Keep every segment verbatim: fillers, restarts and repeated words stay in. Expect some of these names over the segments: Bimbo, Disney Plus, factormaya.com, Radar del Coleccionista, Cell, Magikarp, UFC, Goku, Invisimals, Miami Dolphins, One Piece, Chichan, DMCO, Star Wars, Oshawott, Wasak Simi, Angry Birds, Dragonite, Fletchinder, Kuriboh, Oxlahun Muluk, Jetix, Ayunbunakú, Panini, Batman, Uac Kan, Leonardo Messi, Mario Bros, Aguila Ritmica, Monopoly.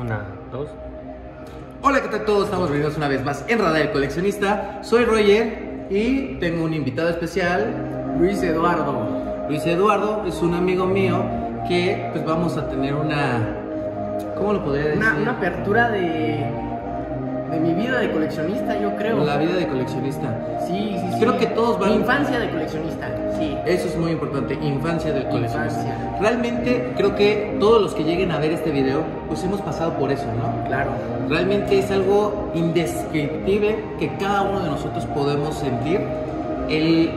Una, dos. Hola, ¿qué tal todos? Estamos reunidos una vez más en Radar del Coleccionista. Soy Roger y tengo un invitado especial, Luis Eduardo. Luis Eduardo es un amigo mío que pues vamos a tener una... ¿Cómo lo podría decir? Una, una apertura de... de mi vida de coleccionista, yo creo. La vida de coleccionista. Sí, sí, sí. Creo que todos van... Mi infancia de coleccionista, sí. Eso es muy importante, infancia del coleccionista. Infancia. Realmente creo que todos los que lleguen a ver este video, pues hemos pasado por eso, ¿no? Claro. Realmente es algo indescriptible que cada uno de nosotros podemos sentir. El...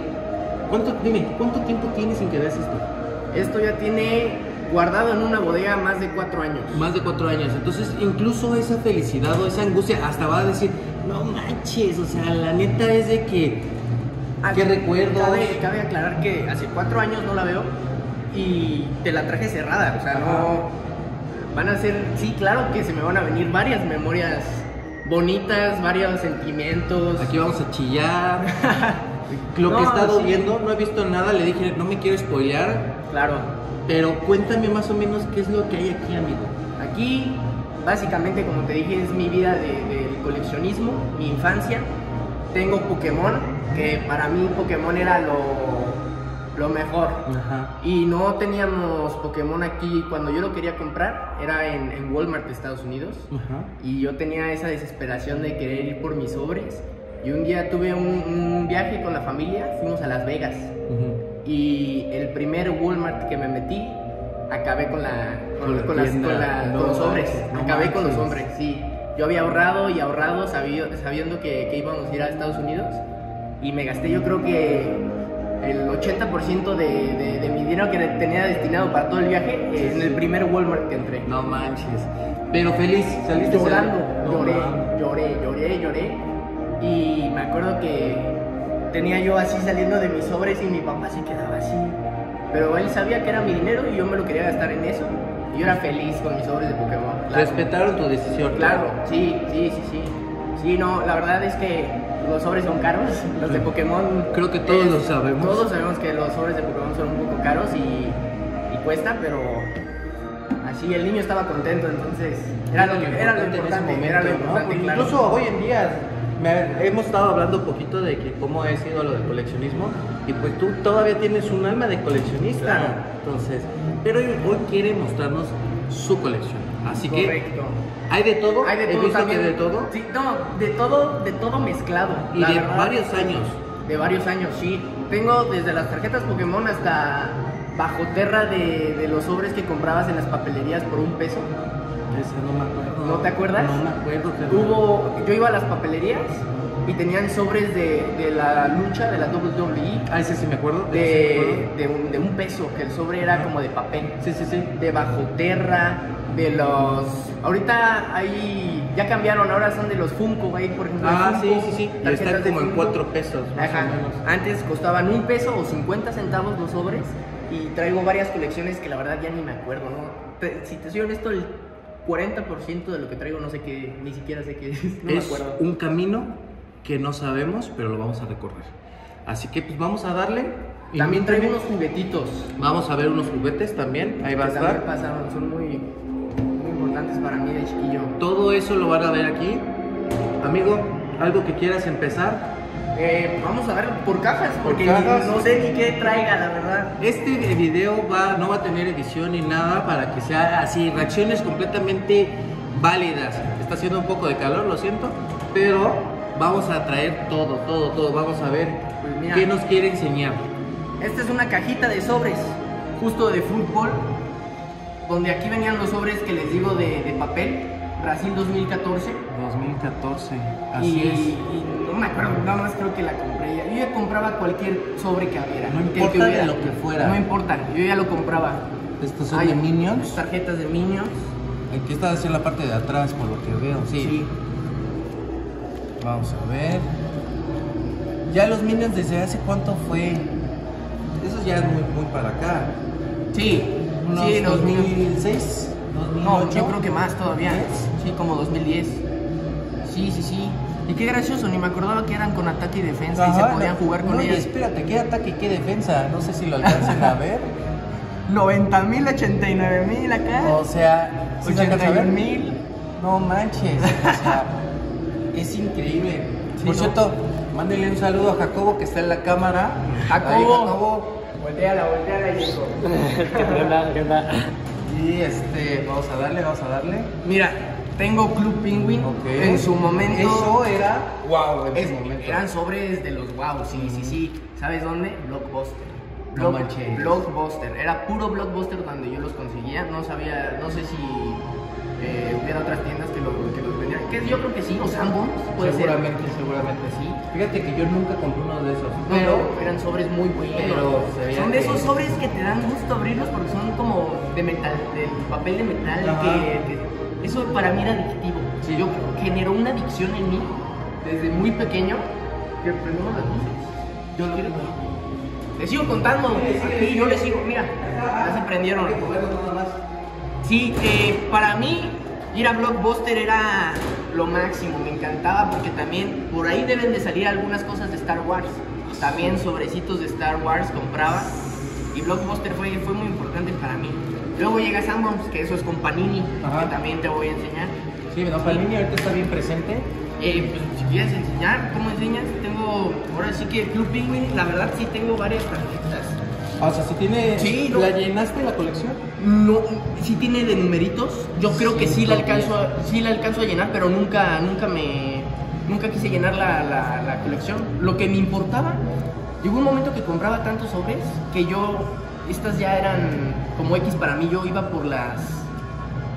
¿Cuánto, dime, ¿cuánto tiempo tienes sin que veas esto? Esto ya tiene... guardado en una bodega más de cuatro años. Más de cuatro años. Entonces, incluso esa felicidad o esa angustia hasta va a decir, no manches, o sea, la neta es de que... ¿Qué recuerdo? Cabe, cabe aclarar que hace cuatro años no la veo y te la traje cerrada, o sea, no... Van a ser, sí, claro que se me van a venir varias memorias bonitas, varios sentimientos. Aquí vamos a chillar. Lo no, que he estado sí. viendo, no he visto nada, le dije, no me quiero spoilear. Claro. Pero cuéntame más o menos qué es lo que hay aquí, amigo. Aquí, básicamente, como te dije, es mi vida del de coleccionismo, mi infancia. Tengo Pokémon, que para mí Pokémon era lo, lo mejor. Ajá. Y no teníamos Pokémon aquí. Cuando yo lo quería comprar, era en, en Walmart de Estados Unidos. Ajá. Y yo tenía esa desesperación de querer ir por mis sobres. Y un día tuve un, un viaje con la familia, fuimos a Las Vegas. Ajá. Y el primer Walmart que me metí, acabé con la con, con, las, con, la, con los sobres, acabé con los sobres, sí. Yo había ahorrado y ahorrado sabido, sabiendo que, que íbamos a ir a Estados Unidos y me gasté yo creo que el ochenta por ciento de, de, de mi dinero que tenía destinado para todo el viaje sí, en sí. el primer Walmart que entré. No manches, pero feliz, saliste llorando, no, lloré, no. lloré, lloré, lloré y me acuerdo que... Tenía yo así saliendo de mis sobres y mi papá se quedaba así. Pero él sabía que era mi dinero y yo me lo quería gastar en eso. Y yo era feliz con mis sobres de Pokémon. Claro. Respetaron tu decisión. Claro, claro. sí, sí, sí, sí. Sí, no, la verdad es que los sobres son caros. Los de Pokémon... Creo que todos es, lo sabemos. Todos sabemos que los sobres de Pokémon son un poco caros y, y cuesta, pero... Así el niño estaba contento, entonces... Era lo, que, era lo importante, momento, era lo importante, ¿no? Claro. Incluso hoy en día... Me, hemos estado hablando un poquito de que cómo ha sido lo del coleccionismo y pues tú todavía tienes un alma de coleccionista, claro. Entonces, pero hoy, hoy quiere mostrarnos su colección, así Correcto. que hay de todo, hay de todo, he visto también, que de todo, sí, no, de todo, de todo mezclado y de verdad, varios años, de varios años, sí, tengo desde las tarjetas Pokémon hasta bajo tierra de, de los sobres que comprabas en las papelerías por un peso. No me acuerdo. ¿No te acuerdas? No me acuerdo. Hubo, yo iba a las papelerías y tenían sobres de, de la lucha de la doble u doble u E. Ah, ese sí me acuerdo. De, de, me acuerdo. de, un, de un peso, que el sobre era como de papel. Sí, sí, sí. De bajo tierra, de los... Ahorita ahí ya cambiaron, ahora son de los Funko, ahí por ejemplo. Ah, Funko, sí, sí, sí. Están como en cuatro pesos. Ajá. Antes costaban un peso o cincuenta centavos los sobres y traigo varias colecciones que la verdad ya ni me acuerdo, ¿no? Te, si te soy honesto, el... cuarenta por ciento de lo que traigo no sé qué, ni siquiera sé qué es, no me acuerdo. Es un camino que no sabemos, pero lo vamos a recorrer. Así que pues vamos a darle. También traigo unos juguetitos. Vamos a ver unos juguetes también, ahí va a estar. Pasaron, son muy, muy importantes para mí de chiquillo. Todo eso lo van a ver aquí. Amigo, ¿algo que quieras empezar? Eh, vamos a ver por cajas, porque por cajas. no sé ni qué traiga, la verdad. Este video va, no va a tener edición ni nada para que sea así, reacciones completamente válidas. Está haciendo un poco de calor, lo siento, pero vamos a traer todo, todo, todo. Vamos a ver pues mira, qué nos quiere enseñar. Esta es una cajita de sobres, justo de fútbol, donde aquí venían los sobres que les digo de, de papel. Brasil dos mil catorce. dos mil catorce, así y, es. Y no me acuerdo, nada más creo que la compré ya. Yo ya compraba cualquier sobre que hubiera. No importa que hubiera, de lo que fuera. No importa, yo ya lo compraba. Estos son Ay, de Minions. Tarjetas de Minions. Aquí está hacia la parte de atrás, por lo que veo. Sí. sí. Vamos a ver. Ya los Minions desde hace cuánto fue. Eso ya es muy, muy para acá. Sí. Unos sí, dos mil seis. dos mil ocho. No, yo creo que más todavía. ¿diez? Sí, como dos mil diez. Sí, sí, sí. Y qué gracioso, ni me acordaba que eran con ataque y defensa. Ajá, y se podían no, jugar con no, ellas. Espérate, ¿qué ataque y qué defensa? No sé si lo alcancen a ver. noventa mil, ochenta y nueve mil acá. O sea, ¿sí ochenta y un mil. No manches. O sea, es increíble. Sí, por cierto, no. Mándenle un saludo a Jacobo que está en la cámara. Jacobo. Ahí, Jacobo. Volteala, volteala, Jacobo. ¿Qué onda? Y este, vamos a darle, vamos a darle. Mira, tengo Club Penguin. Okay. En su momento. Eso era. Wow, en es, su momento. Eran sobres de los wow, sí, mm. sí, sí. ¿Sabes dónde? Blockbuster. No manches. Blockbuster, era puro Blockbuster cuando yo los conseguía, no sabía, no sé si eh, hubiera otras tiendas que, lo, que los vendían, que yo creo que sí, o Sanborns, puede ser. Seguramente, seguramente sí. Fíjate que yo nunca compré uno de esos. Pero no, eran sobres muy buenos. Pero son de esos sobres que te dan gusto abrirlos porque son como de metal, de papel de metal, que, que eso para mí era adictivo. Sí. Yo generó una adicción en mí desde muy pequeño que prendemos las luces. Yo no quiero. Les sigo contando, sí, yo les sigo, mira, ya se prendieron. Sí, eh, para mí ir a Blockbuster era lo máximo, me encantaba porque también por ahí deben de salir algunas cosas de Star Wars. También sobrecitos de Star Wars compraba y Blockbuster fue, fue muy importante para mí. Luego llega Sanborns, que eso es con Panini, ajá, que también te voy a enseñar. Sí, pero Panini ahorita está bien presente. Eh, pues si quieres enseñar, ¿cómo enseñas? Tengo, ahora sí que Club Penguin, la verdad sí tengo varias tarjetas. O sea, si tiene... Sí, no. ¿La llenaste la colección? No, sí tiene de numeritos. Yo creo sí, que sí la, alcanzo a, sí la alcanzo a llenar, pero nunca, nunca me... Nunca quise llenar la, la, la colección. Lo que me importaba, llegó un momento que compraba tantos sobres que yo... Estas ya eran como X para mí, yo iba por las...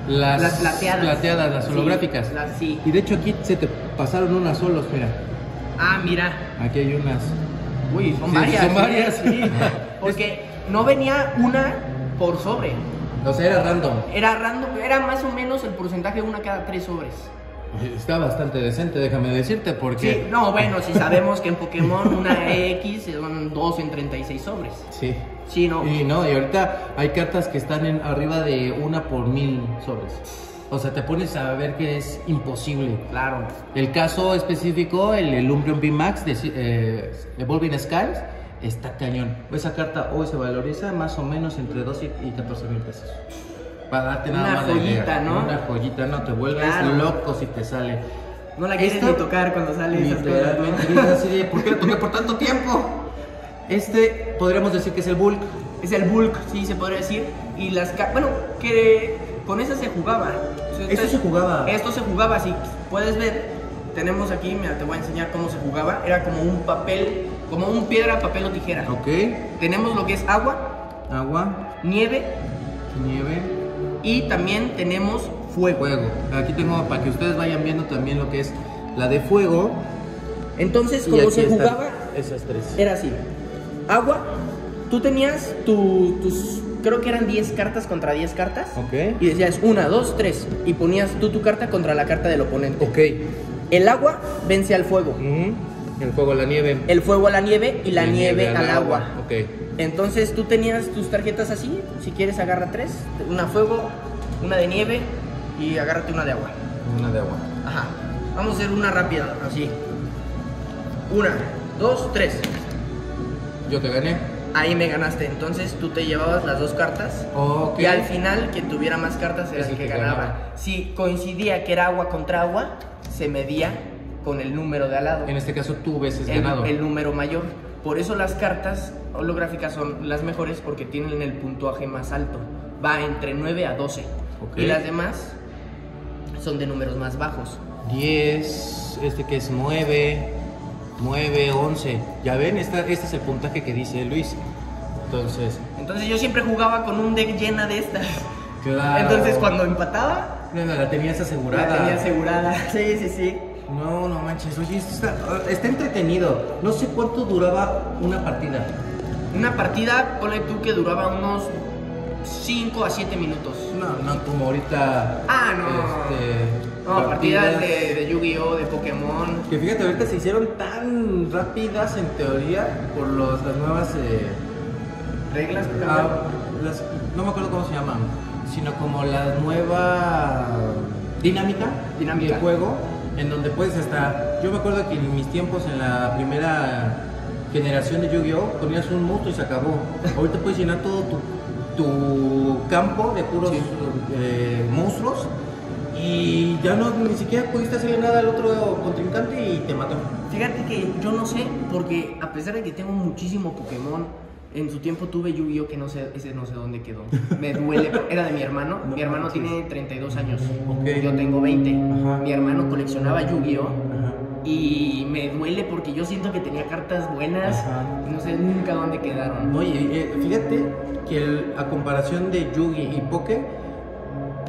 Las, las plateadas. plateadas, las holográficas. Sí, las, sí. Y de hecho aquí se te pasaron unas solos, mira. Ah, mira. Aquí hay unas. Uy, son sí, varias. Son varias. Sí. Porque no venía una por sobre. O sea, era random. Era random, era más o menos el porcentaje de una cada tres sobres. Está bastante decente, déjame decirte, porque... Sí, no, bueno, si sabemos que en Pokémon una X son dos en treinta y seis sobres. Sí. Sí, no. Y no, y ahorita hay cartas que están en arriba de una por mil sobres. O sea, te pones a ver que es imposible. Claro. El caso específico, el Elumbrium V Max de eh, Evolving Skies, está cañón. Esa carta hoy se valoriza más o menos entre doce y catorce mil pesos. Para darte nada más de una joyita, ¿no? Una joyita, no, te vuelves claro. loco si te sale. No la quieres ni tocar cuando sale esas cosas, ¿no? ¿Por qué la toqué por tanto tiempo? Este, podríamos decir que es el bulk. Es el bulk, sí, se podría decir. Y las cartas, bueno, que con esas se jugaba. Esto se jugaba. Esto se jugaba, si puedes ver, tenemos aquí, mira, te voy a enseñar cómo se jugaba. Era como un papel, como un piedra, papel o tijera. Ok. Tenemos lo que es agua. Agua. Nieve. Nieve. Y también tenemos fuego. fuego. Aquí tengo para que ustedes vayan viendo también lo que es la de fuego. Entonces, como se jugaba, esas tres. Era así. Agua, tú tenías tu, tus, creo que eran diez cartas contra diez cartas. Ok. Y decías una, dos, tres. Y ponías tú tu carta contra la carta del oponente. Ok. El agua vence al fuego. Uh-huh. El fuego a la nieve. El fuego a la nieve y la, la nieve, nieve al agua. agua. Ok. Entonces tú tenías tus tarjetas así, si quieres agarra tres, una fuego, una de nieve y agárrate una de agua. Una de agua. Ajá. Vamos a hacer una rápida, así. Una, dos, tres. Yo te gané. Ahí me ganaste, entonces tú te llevabas las dos cartas. Okay. Y al final quien tuviera más cartas era el que ganaba. ganaba. Si coincidía que era agua contra agua, se medía con el número de al lado. En este caso tú ves el, ganado. El número mayor. Por eso las cartas holográficas son las mejores porque tienen el puntuaje más alto. Va entre nueve a doce. Okay. Y las demás son de números más bajos. diez, este que es nueve, nueve, once. Ya ven, esta, este es el puntaje que dice Luis. Entonces, Entonces yo siempre jugaba con un deck llena de estas. Claro. Entonces cuando empataba... No, no, la tenías asegurada. La tenía asegurada, sí, sí, sí. No, no manches, oye, esto está, está entretenido. No sé cuánto duraba una partida. Una partida, ponle tú que duraba unos cinco a siete minutos. No, no como ahorita. Ah, no. Este, no, partidas, partidas de, de Yu-Gi-Oh, de Pokémon. Que fíjate, ahorita se hicieron tan rápidas en teoría por los, las nuevas eh, reglas que cambiaron. Las, no me acuerdo cómo se llaman, sino como la nueva dinámica, dinámica. del juego. En donde puedes hasta, yo me acuerdo que en mis tiempos en la primera generación de Yu-Gi-Oh ponías un monstruo y se acabó. Ahorita puedes llenar todo tu, tu campo de puros sí. eh, monstruos y ya no ni siquiera pudiste hacerle nada al otro contrincante y te mató. Fíjate que yo no sé, porque a pesar de que tengo muchísimo Pokémon, en su tiempo tuve Yu-Gi-Oh, que no sé, ese no sé dónde quedó. Me duele, era de mi hermano, no, mi hermano sí. tiene treinta y dos años, okay. Yo tengo veinte. Ajá. Mi hermano coleccionaba Yu-Gi-Oh. Y me duele porque yo siento que tenía cartas buenas. Ajá. No sé nunca dónde quedaron. Oye, eh, fíjate que el, a comparación de Yugi y Poké,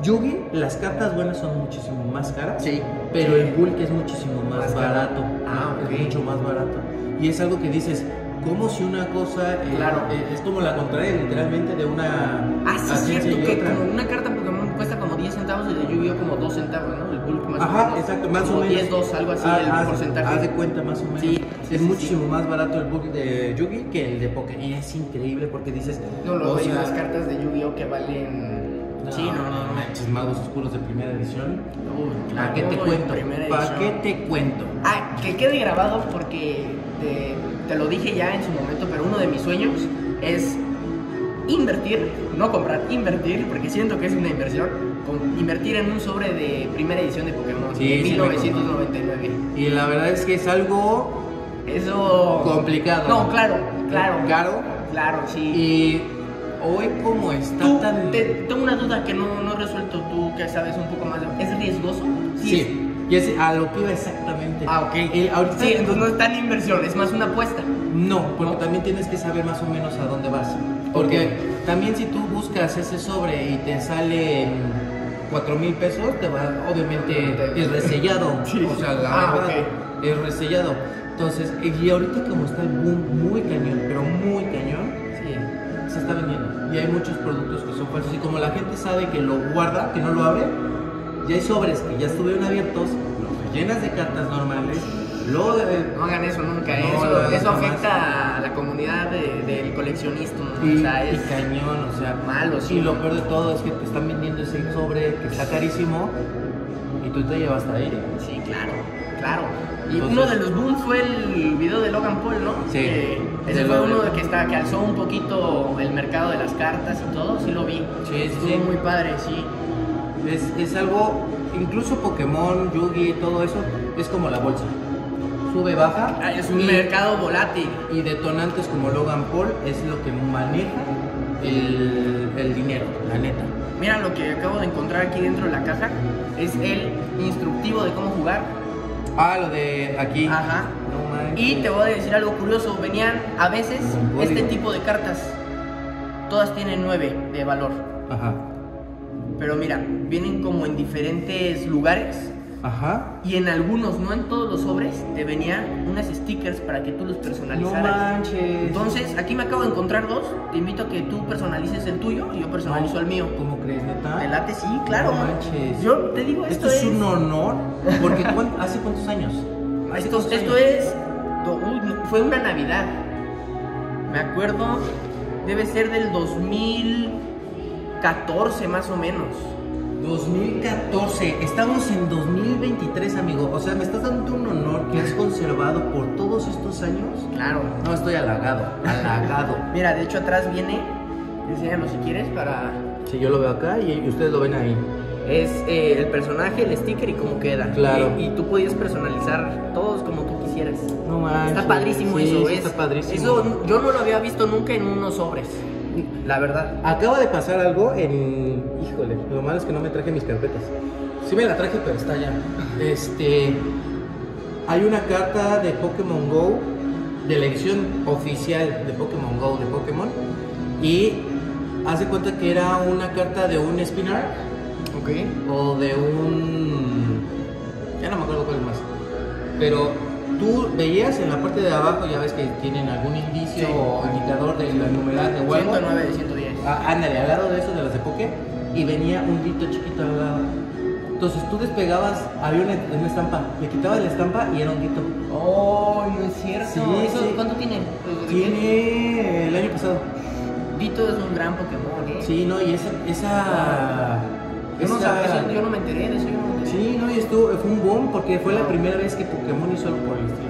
Yugi, las cartas buenas son muchísimo más caras. Sí. Pero sí. el bulk es muchísimo más, más barato. Ah, ¿no? Okay. Es mucho más barato. Y es algo que dices, como si una cosa... Eh, claro. Eh, es como la contraria literalmente de una... Ah, sí, es cierto que como una carta Pokémon cuesta como diez centavos y de Yu-Gi-Oh como dos centavos, ¿no? El bulk más Ajá, o menos. Exacto, más como o menos. diez, dos, algo así, ah, el haz, porcentaje. Haz de cuenta más o menos. Sí, sí, es sí, muchísimo sí. más barato el bulk de Yu-Gi que el de Pokémon. Es increíble porque dices... No, lo veo, las cartas de Yu-Gi-Oh que valen... No, sí, no, no, no, manches, Magos Oscuros de primera edición. Uy, ¿para qué te cuento? ¿Para qué te cuento? Ah, que quede grabado porque te, te lo dije ya en su momento, pero uno de mis sueños es invertir, no comprar, invertir, porque siento que es una inversión, con, invertir en un sobre de primera edición de Pokémon sí, de mil novecientos noventa y nueve. Y la verdad es que es algo... Eso... Complicado. No, claro, claro. Caro. Claro, sí. Y... Hoy como está tú, tan... Te, tengo una duda que no, no he resuelto, tú que sabes un poco más. ¿Es riesgoso? Sí, sí. Y es a lo que iba exactamente. Ah, ok. El, ahorita sí, entonces no es tan inversión, es más una apuesta. No, porque no. también tienes que saber más o menos a dónde vas. Porque okay. también si tú buscas ese sobre y te sale cuatro mil pesos, te va, obviamente es resellado. Sí. O sea, la ah, verdad okay. es resellado. Entonces, y ahorita como está el boom muy cañón, pero muy cañón, se está vendiendo y hay muchos productos que son falsos y como la gente sabe que lo guarda, que no lo abre, ya hay sobres que ya estuvieron abiertos, los rellenas de cartas normales, lo de... No hagan eso nunca, no, eso, lo, eso afecta más. A la comunidad de, del coleccionista, ¿no? Sí, o sea, es y cañón, o sea, malo. Sí, y lo peor de todo es que te están vendiendo ese sobre que está carísimo y tú te llevas a ir. Sí, claro, claro. Y entonces, uno de los booms fue el video de Logan Paul, ¿no? Sí. Eh, ese fue uno de que, está, que alzó un poquito el mercado de las cartas y todo, sí lo vi. Sí, sí, sí. Muy padre, sí. Es, es algo, incluso Pokémon, Yu-Gi, todo eso, es como la bolsa. Sube, baja. Ah, es un y, mercado volátil. Y detonantes como Logan Paul es lo que maneja el, el dinero, la neta. Mira lo que acabo de encontrar aquí dentro de la caja, es el instructivo de cómo jugar. Ah, lo de aquí. Ajá. No, y te voy a decir algo curioso. Venían a veces no, este tipo de cartas. Todas tienen nueve de valor. Ajá. Pero mira, vienen como en diferentes lugares. Ajá. Y en algunos, no en todos los sobres, te venían unas stickers para que tú los personalizaras. No manches. Entonces, aquí me acabo de encontrar dos. Te invito a que tú personalices el tuyo y yo personalizo no, el mío. ¿Cómo crees, neta? ¿Te late? Sí, claro. No manches. Yo te digo, esto, esto es... Esto es un honor, porque ¿hace cuántos años? ¿Hace esto, cuántos esto años? es... Uy, fue una Navidad. Me acuerdo, debe ser del dos mil catorce más o menos. dos mil catorce, estamos en dos mil veintitrés, amigo. O sea, me estás dando un honor que has conservado por todos estos años. Claro. No, estoy halagado, halagado. Mira, de hecho atrás viene, enséñalo si quieres para... Sí, yo lo veo acá y ustedes lo ven ahí. Es eh, el personaje, el sticker y cómo queda. Claro. Y, y tú podías personalizar todos como tú quisieras. No manches. Está padrísimo sí, eso, sí, está padrísimo. Eso yo no lo había visto nunca en unos sobres. La verdad. Acaba de pasar algo en... Híjole, lo malo es que no me traje mis carpetas. Sí me la traje, pero está allá. Este... Hay una carta de Pokémon Go, de la edición oficial de Pokémon Go, de Pokémon. Y hace cuenta que era una carta de un Spinark. Ok. O de un... Ya no me acuerdo cuál es más. Pero... Tú veías en la parte de abajo, ya ves que tienen algún indicio sí. o indicador de la numerada de huevo. ciento nueve de ciento diez. Ah, ándale, al lado de eso de las de Poké, y venía un grito chiquito al lado. Entonces tú despegabas, había una, una estampa, le quitabas la estampa y era un grito. Oh, no es cierto. Sí, ¿Eso, sí. ¿Cuánto tiene? Tiene el año pasado. Grito es un gran Pokémon, ¿eh? Sí, no, y esa... esa... Yo no, esa... eso, yo no me enteré de eso, yo no me enteré. Sí, no, y estuvo, fue un boom porque fue no. la primera vez que Pokémon hizo algo por el estilo.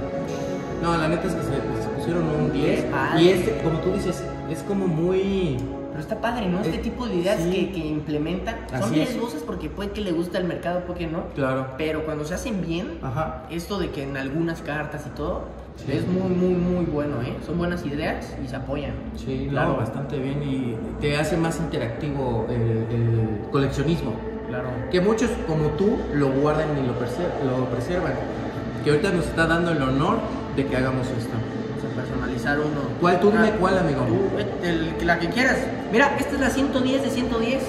No, la neta es que se, se pusieron un diez. Y este, como tú dices, es como muy... Pero está padre, ¿no? Este eh, tipo de ideas sí. que, que implementan son riesgosas porque puede que le guste al mercado, puede que no. Claro. Pero cuando se hacen bien, ajá, esto de que en algunas cartas y todo, sí, es muy, muy, muy bueno, ¿eh? Son buenas ideas y se apoyan. Sí, claro, no, bastante bien, y te hace más interactivo el, el coleccionismo. Claro. Que muchos como tú lo guardan y lo, lo preservan. Que ahorita nos está dando el honor de que hagamos esto. Personalizar uno. ¿Cuál? Tú dime cuál, amigo. Tú, el, la que quieras. Mira, esta es la ciento diez de ciento diez.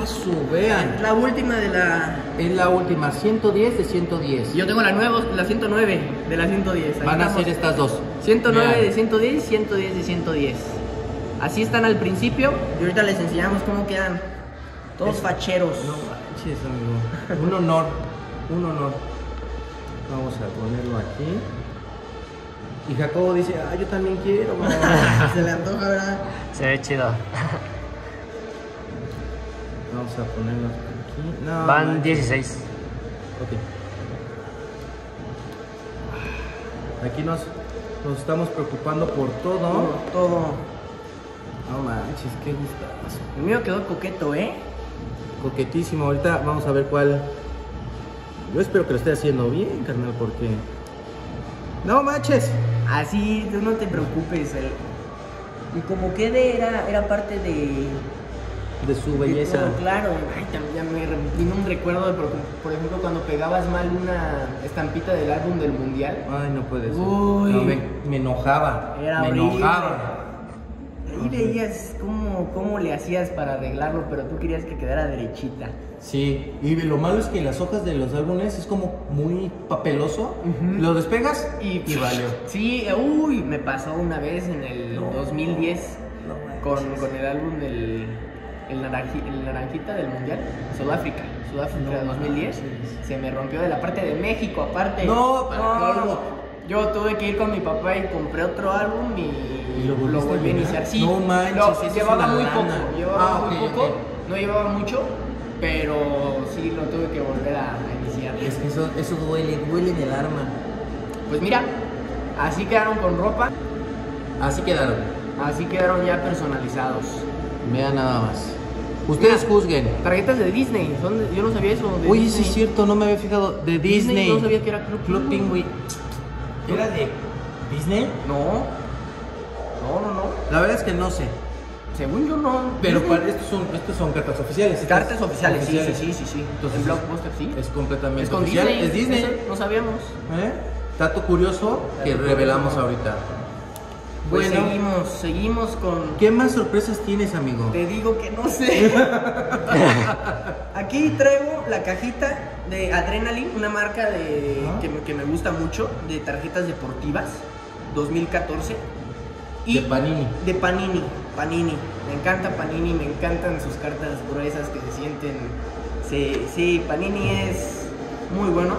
Oh, su, vean. La última de la... Es la última, ciento diez de ciento diez. Yo tengo la nueva, la ciento nueve de la ciento diez. Ahí van a ser estas dos. ciento nueve de ciento diez, ciento diez de ciento diez. Así están al principio. Y ahorita les enseñamos cómo quedan. Todos es... facheros. No manches, amigo. Un honor, un honor. Vamos a ponerlo aquí. Y Jacobo dice, ah, yo también quiero, man. Se le antoja, ¿verdad? Se ve chido. Vamos a ponerlo aquí. No, van man. dieciséis. Ok. Aquí nos, nos estamos preocupando por todo. Por todo. No manches, qué gustazo. El mío quedó coqueto, ¿eh? Coquetísimo. Ahorita vamos a ver cuál. Yo espero que lo esté haciendo bien, carnal, porque... No manches. Así, tú no te preocupes. Eh. Y como quede, era, era parte de... De su belleza. De, no, claro. Ay, ya, ya me vino un recuerdo de, por, por ejemplo, cuando pegabas mal una estampita del álbum del mundial. Ay, no puede ser. Uy. No, me, me enojaba. Era me horrible. enojaba. Ahí veías cómo, cómo le hacías para arreglarlo, pero tú querías que quedara derechita. Sí, y lo malo es que las hojas de los álbumes es como muy papeloso. Uh-huh. Lo despegas y, y valió. Sí, uy, me pasó una vez en el no, dos mil diez no, no, con, con el álbum del el naranji, el naranjita del mundial, Sudáfrica. Sudáfrica no, dos mil diez. No, se me rompió de la parte de México, aparte. No, no. Yo tuve que ir con mi papá y compré otro álbum y, ¿Y lo, lo volví a iniciar. Sí, no manches, no, llevaba muy poco, llevaba ah, muy okay, poco, okay. no llevaba mucho, pero sí lo tuve que volver a iniciar. Es que eso, eso duele, duele en el arma. Pues mira, así quedaron con ropa. Así quedaron. Así quedaron ya personalizados. Vean nada más. Ustedes mira, juzguen. Tarjetas de Disney, son de, yo no sabía eso. De Uy, Disney. sí es cierto, no me había fijado. De Disney. Disney no sabía que era Club, Club Penguin. ¿Era de Disney? No. No, no, no. La verdad es que no sé. Según yo no. Pero para, estos, son, estos son cartas oficiales. Cartas oficiales, oficiales. Sí, sí, sí, sí. Entonces, en Blockbuster, sí. Es completamente es con oficial. Disney. Es Disney. Eso no sabíamos. ¿Eh? Dato curioso que revelamos ahorita. Pues bueno, seguimos, seguimos con... ¿Qué más sorpresas tienes, amigo? Te digo que no sé. Aquí traigo la cajita de Adrenaline, una marca de, ah. que, que me gusta mucho, de tarjetas deportivas, dos mil catorce. Y de Panini. De Panini, Panini. Me encanta Panini, me encantan sus cartas gruesas que se sienten... Sí, sí, Panini es muy bueno.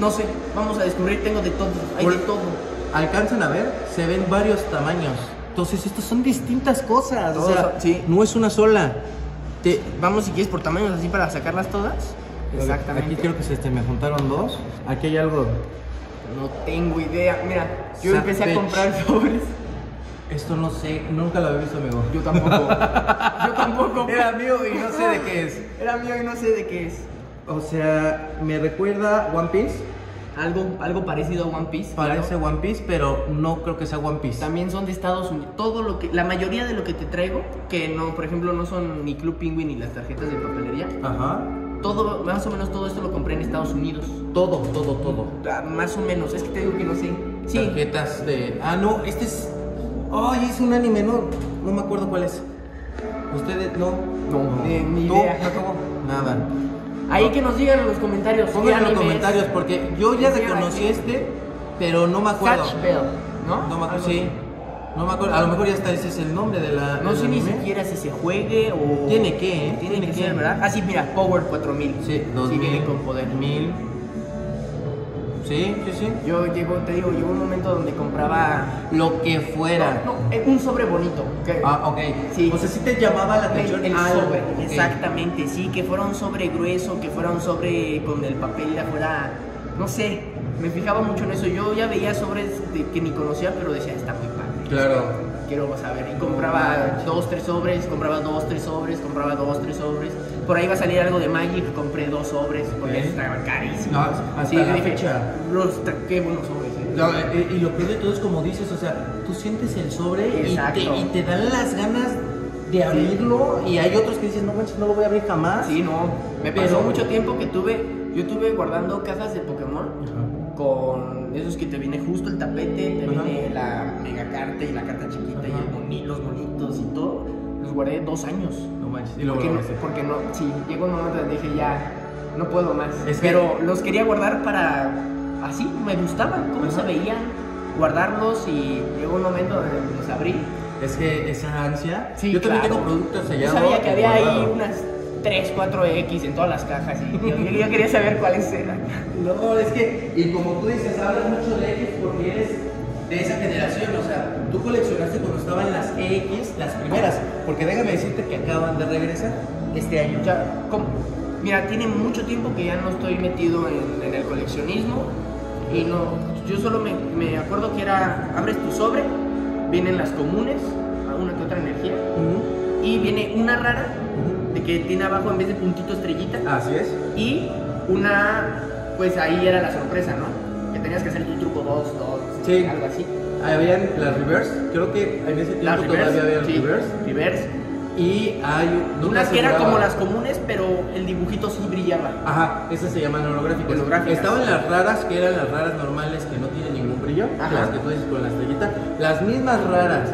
No sé, vamos a descubrir, tengo de todo, hay de todo. Alcanzan a ver, se ven varios tamaños. Entonces, estas son distintas cosas. O sea, sí. no es una sola. Te... Vamos, si quieres, por tamaños así para sacarlas todas. Exactamente. Aquí creo que se este, me juntaron dos. Aquí hay algo. No tengo idea. Mira, yo Sat empecé a comprar sobres. Esto no sé, nunca lo había visto, amigo. Yo tampoco. Yo tampoco. Era mío y no sé de qué es. Era mío y no sé de qué es. O sea, me recuerda One Piece. Algo, algo parecido a One Piece. Parece claro. One Piece, pero no creo que sea One Piece. También son de Estados Unidos. Todo lo que, la mayoría de lo que te traigo, que no, por ejemplo, no son ni Club Penguin ni las tarjetas de papelería. Ajá. Todo, más o menos todo esto lo compré en Estados Unidos. Todo, todo, todo. Ah, más o menos. Es que te digo que no sé. Sí. Tarjetas de. Ah, no, este es. Ay, oh, es un anime, no. No me acuerdo cuál es. Ustedes no. No. Eh, ni idea. No, acabo. Nada. Ahí que nos digan en los comentarios. Pongan en los comentarios, porque yo ya reconocí este, pero no me acuerdo. Satch Bell, ¿no? No me acuerdo, sí. No me acuerdo, a lo mejor ya está, ese es el nombre de la... No sé ni siquiera si se juegue o... Tiene que, ¿eh? Tiene que ser, ¿verdad? Ah, sí, mira, Power cuatro mil. Sí, dos mil. Sí, viene con poder. mil. Sí, sí, sí. Yo llego, te digo, llegó un momento donde compraba... Lo que fuera. No, no, un sobre bonito. Okay. Ah, ok. Sí. O sea, sí te llamaba la atención el, el sobre. Okay. Exactamente, sí, que fuera un sobre grueso, que fuera un sobre con el papel de afuera, no sé, me fijaba mucho en eso. Yo ya veía sobres de, que ni conocía, pero decía, está muy padre. Claro. quiero saber. Y compraba dos, tres sobres, compraba dos, tres sobres, compraba dos, tres sobres. Por ahí va a salir algo de Magic, compré dos sobres, porque ¿Eh? estaban carísimos. No, así yo dije, qué buenos sobres. ¿eh? No, y lo peor de todo es como dices, o sea, tú sientes el sobre y te, y te dan las ganas de abrirlo, sí. Y hay otros que dices, no manches, no lo voy a abrir jamás. Sí, no, me pasó mucho tiempo que tuve, yo tuve guardando cajas de Pokémon. Ajá. Con esos que te viene justo el tapete, te Ajá. viene la mega carta y la carta chiquita Ajá. y el boni, los bonitos y todo, los guardé dos años. No manches, y luego porque, lo porque no, sí, llegó un momento donde dije ya, no puedo más. Es que... Pero los quería guardar para, así, me gustaban, cómo Ajá. se veían, guardarlos y llegó un momento donde los abrí. Es que esa ansia, sí, yo claro. también tengo productos sellados. Yo sabía que había guardado. Ahí unas tres, cuatro equis en todas las cajas y yo, yo, yo quería saber cuáles eran. No, es que, y como tú dices, hablas mucho de X porque eres de esa generación, o sea, tú coleccionaste cuando estaban las X, las primeras, porque déjame decirte que acaban de regresar este año. Ya, ¿cómo? Mira, tiene mucho tiempo que ya no estoy metido en, en el coleccionismo y no, yo solo me, me acuerdo que era, abres tu sobre, vienen las comunes, una que otra energía, uh-huh. y viene una rara, uh-huh. de que tiene abajo en vez de puntito estrellita. Así es. Y una, pues ahí era la sorpresa, ¿no? Que tenías que hacer tu truco dos, dos, sí. algo así. Habían las reverse, creo que en ese tiempo reverse, todavía había sí, reverse. reverse. Y hay una que era como las comunes, pero el dibujito sí brillaba. Ajá, esas se llaman holográficas. holográficas. Estaban las raras, que eran las raras normales que no tienen ningún brillo, Ajá. las que tú dices con la estrellita. Las mismas raras,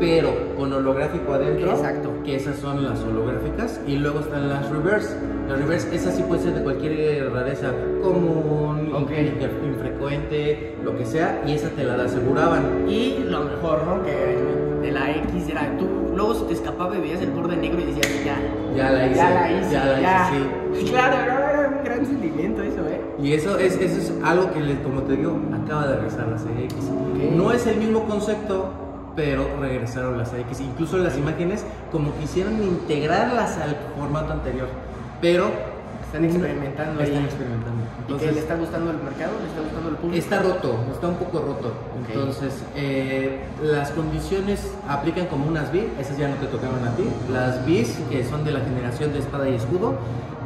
pero con holográfico adentro. Exacto. Que esas son las holográficas. Y luego están las reverse. Las reverse, esas sí pueden ser de cualquier rareza común, okay. infrecuente, lo que sea. Y esa te la aseguraban. Y lo mejor, ¿no? Que de la X era tú. Luego se te escapaba y veías el borde negro y decías, ya, ya la hice, ya la hice, ya la hice, ya. Sí. Claro, era un gran sentimiento eso, ¿eh? Y eso es, eso es algo que, como te digo, acaba de regresar las X. Okay. No es el mismo concepto, pero regresaron las X. Incluso las imágenes, como quisieron integrarlas al formato anterior, pero... Están experimentando Están ahí. experimentando. Entonces, ¿y que le está gustando el mercado? ¿Le está gustando el público? Está roto, está un poco roto. Okay. Entonces, eh, las condiciones aplican como unas B, esas ya no te tocaban a ti. Las Bs, que son de la generación de Espada y Escudo,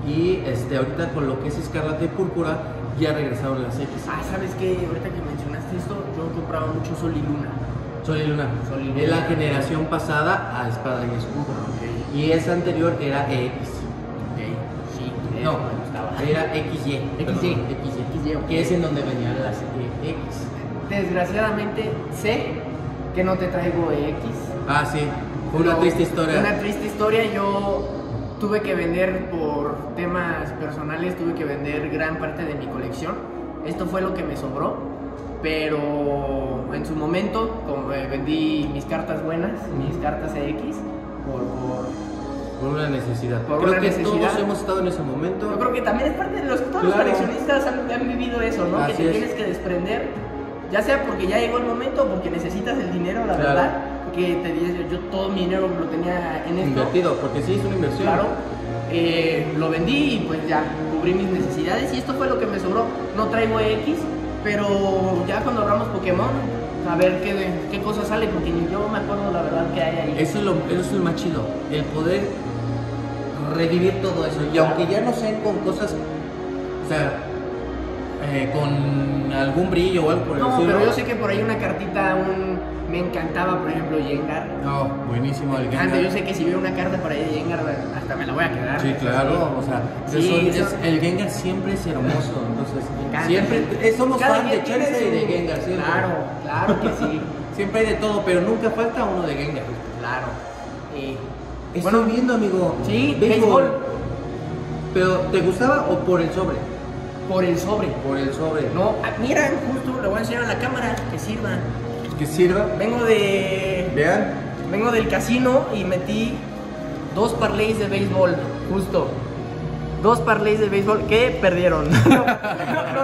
y este, ahorita con lo que es Escarlata y Púrpura, ya regresaron las X. Ah, ¿sabes qué? Ahorita que mencionaste esto, yo compraba mucho Sol y Luna. Sol y Luna. Sol y Luna. Es la generación pasada a Espada y Escudo. Okay. Y esa anterior era E X. No, me gustaba. Era equis ye. equis ye. equis ye. Que es en donde venía la serie X. Desgraciadamente sé que no te traigo X. Ah, sí. Fue una triste historia. Una triste historia. Yo tuve que vender por temas personales, tuve que vender gran parte de mi colección. Esto fue lo que me sobró. Pero en su momento, como eh, vendí mis cartas buenas, mis cartas E X, por... por Por una necesidad. Por creo una que necesidad. Todos hemos estado en ese momento. Yo creo que también es parte de los, todos claro. los coleccionistas han, han vivido eso, ¿no? Así que te es. tienes que desprender, ya sea porque ya llegó el momento, porque necesitas el dinero, la claro. verdad. Que te dices, yo todo mi dinero lo tenía en esto. Invertido, porque sí es una inversión. Claro. Eh, lo vendí y pues ya cubrí mis necesidades y esto fue lo que me sobró. No traigo X, pero ya cuando hablamos Pokémon, a ver qué, qué cosa sale, porque ni yo me acuerdo la verdad que hay ahí. Eso es lo, eso es lo más chido, el poder revivir todo eso. Y aunque ya no sean con cosas, o sea, eh, con algún brillo o algo por el estilo. No, pero yo sé que por ahí una cartita, un... me encantaba, por ejemplo, Gengar. No, buenísimo el Gengar. Yo sé que si veo una carta por ahí de Gengar, hasta me la voy a quedar. Sí, claro. No, o sea, sí, eso, eso... Es, el Gengar siempre es hermoso, entonces. Cada siempre es, somos fans de Charizard y de Gengar. Siempre. Claro, claro que sí. Siempre hay de todo, pero nunca falta uno de Gengar. Claro. Eh, Estoy bueno, viendo, amigo. Sí, béisbol. Pero, ¿te gustaba o por el sobre? Por el sobre. Por el sobre. No, mira, justo le voy a enseñar a la cámara que sirva. Que sirva. Vengo de... Vean. Vengo del casino y metí dos parlays de béisbol, justo. Dos parlays de béisbol que perdieron. no, no, no,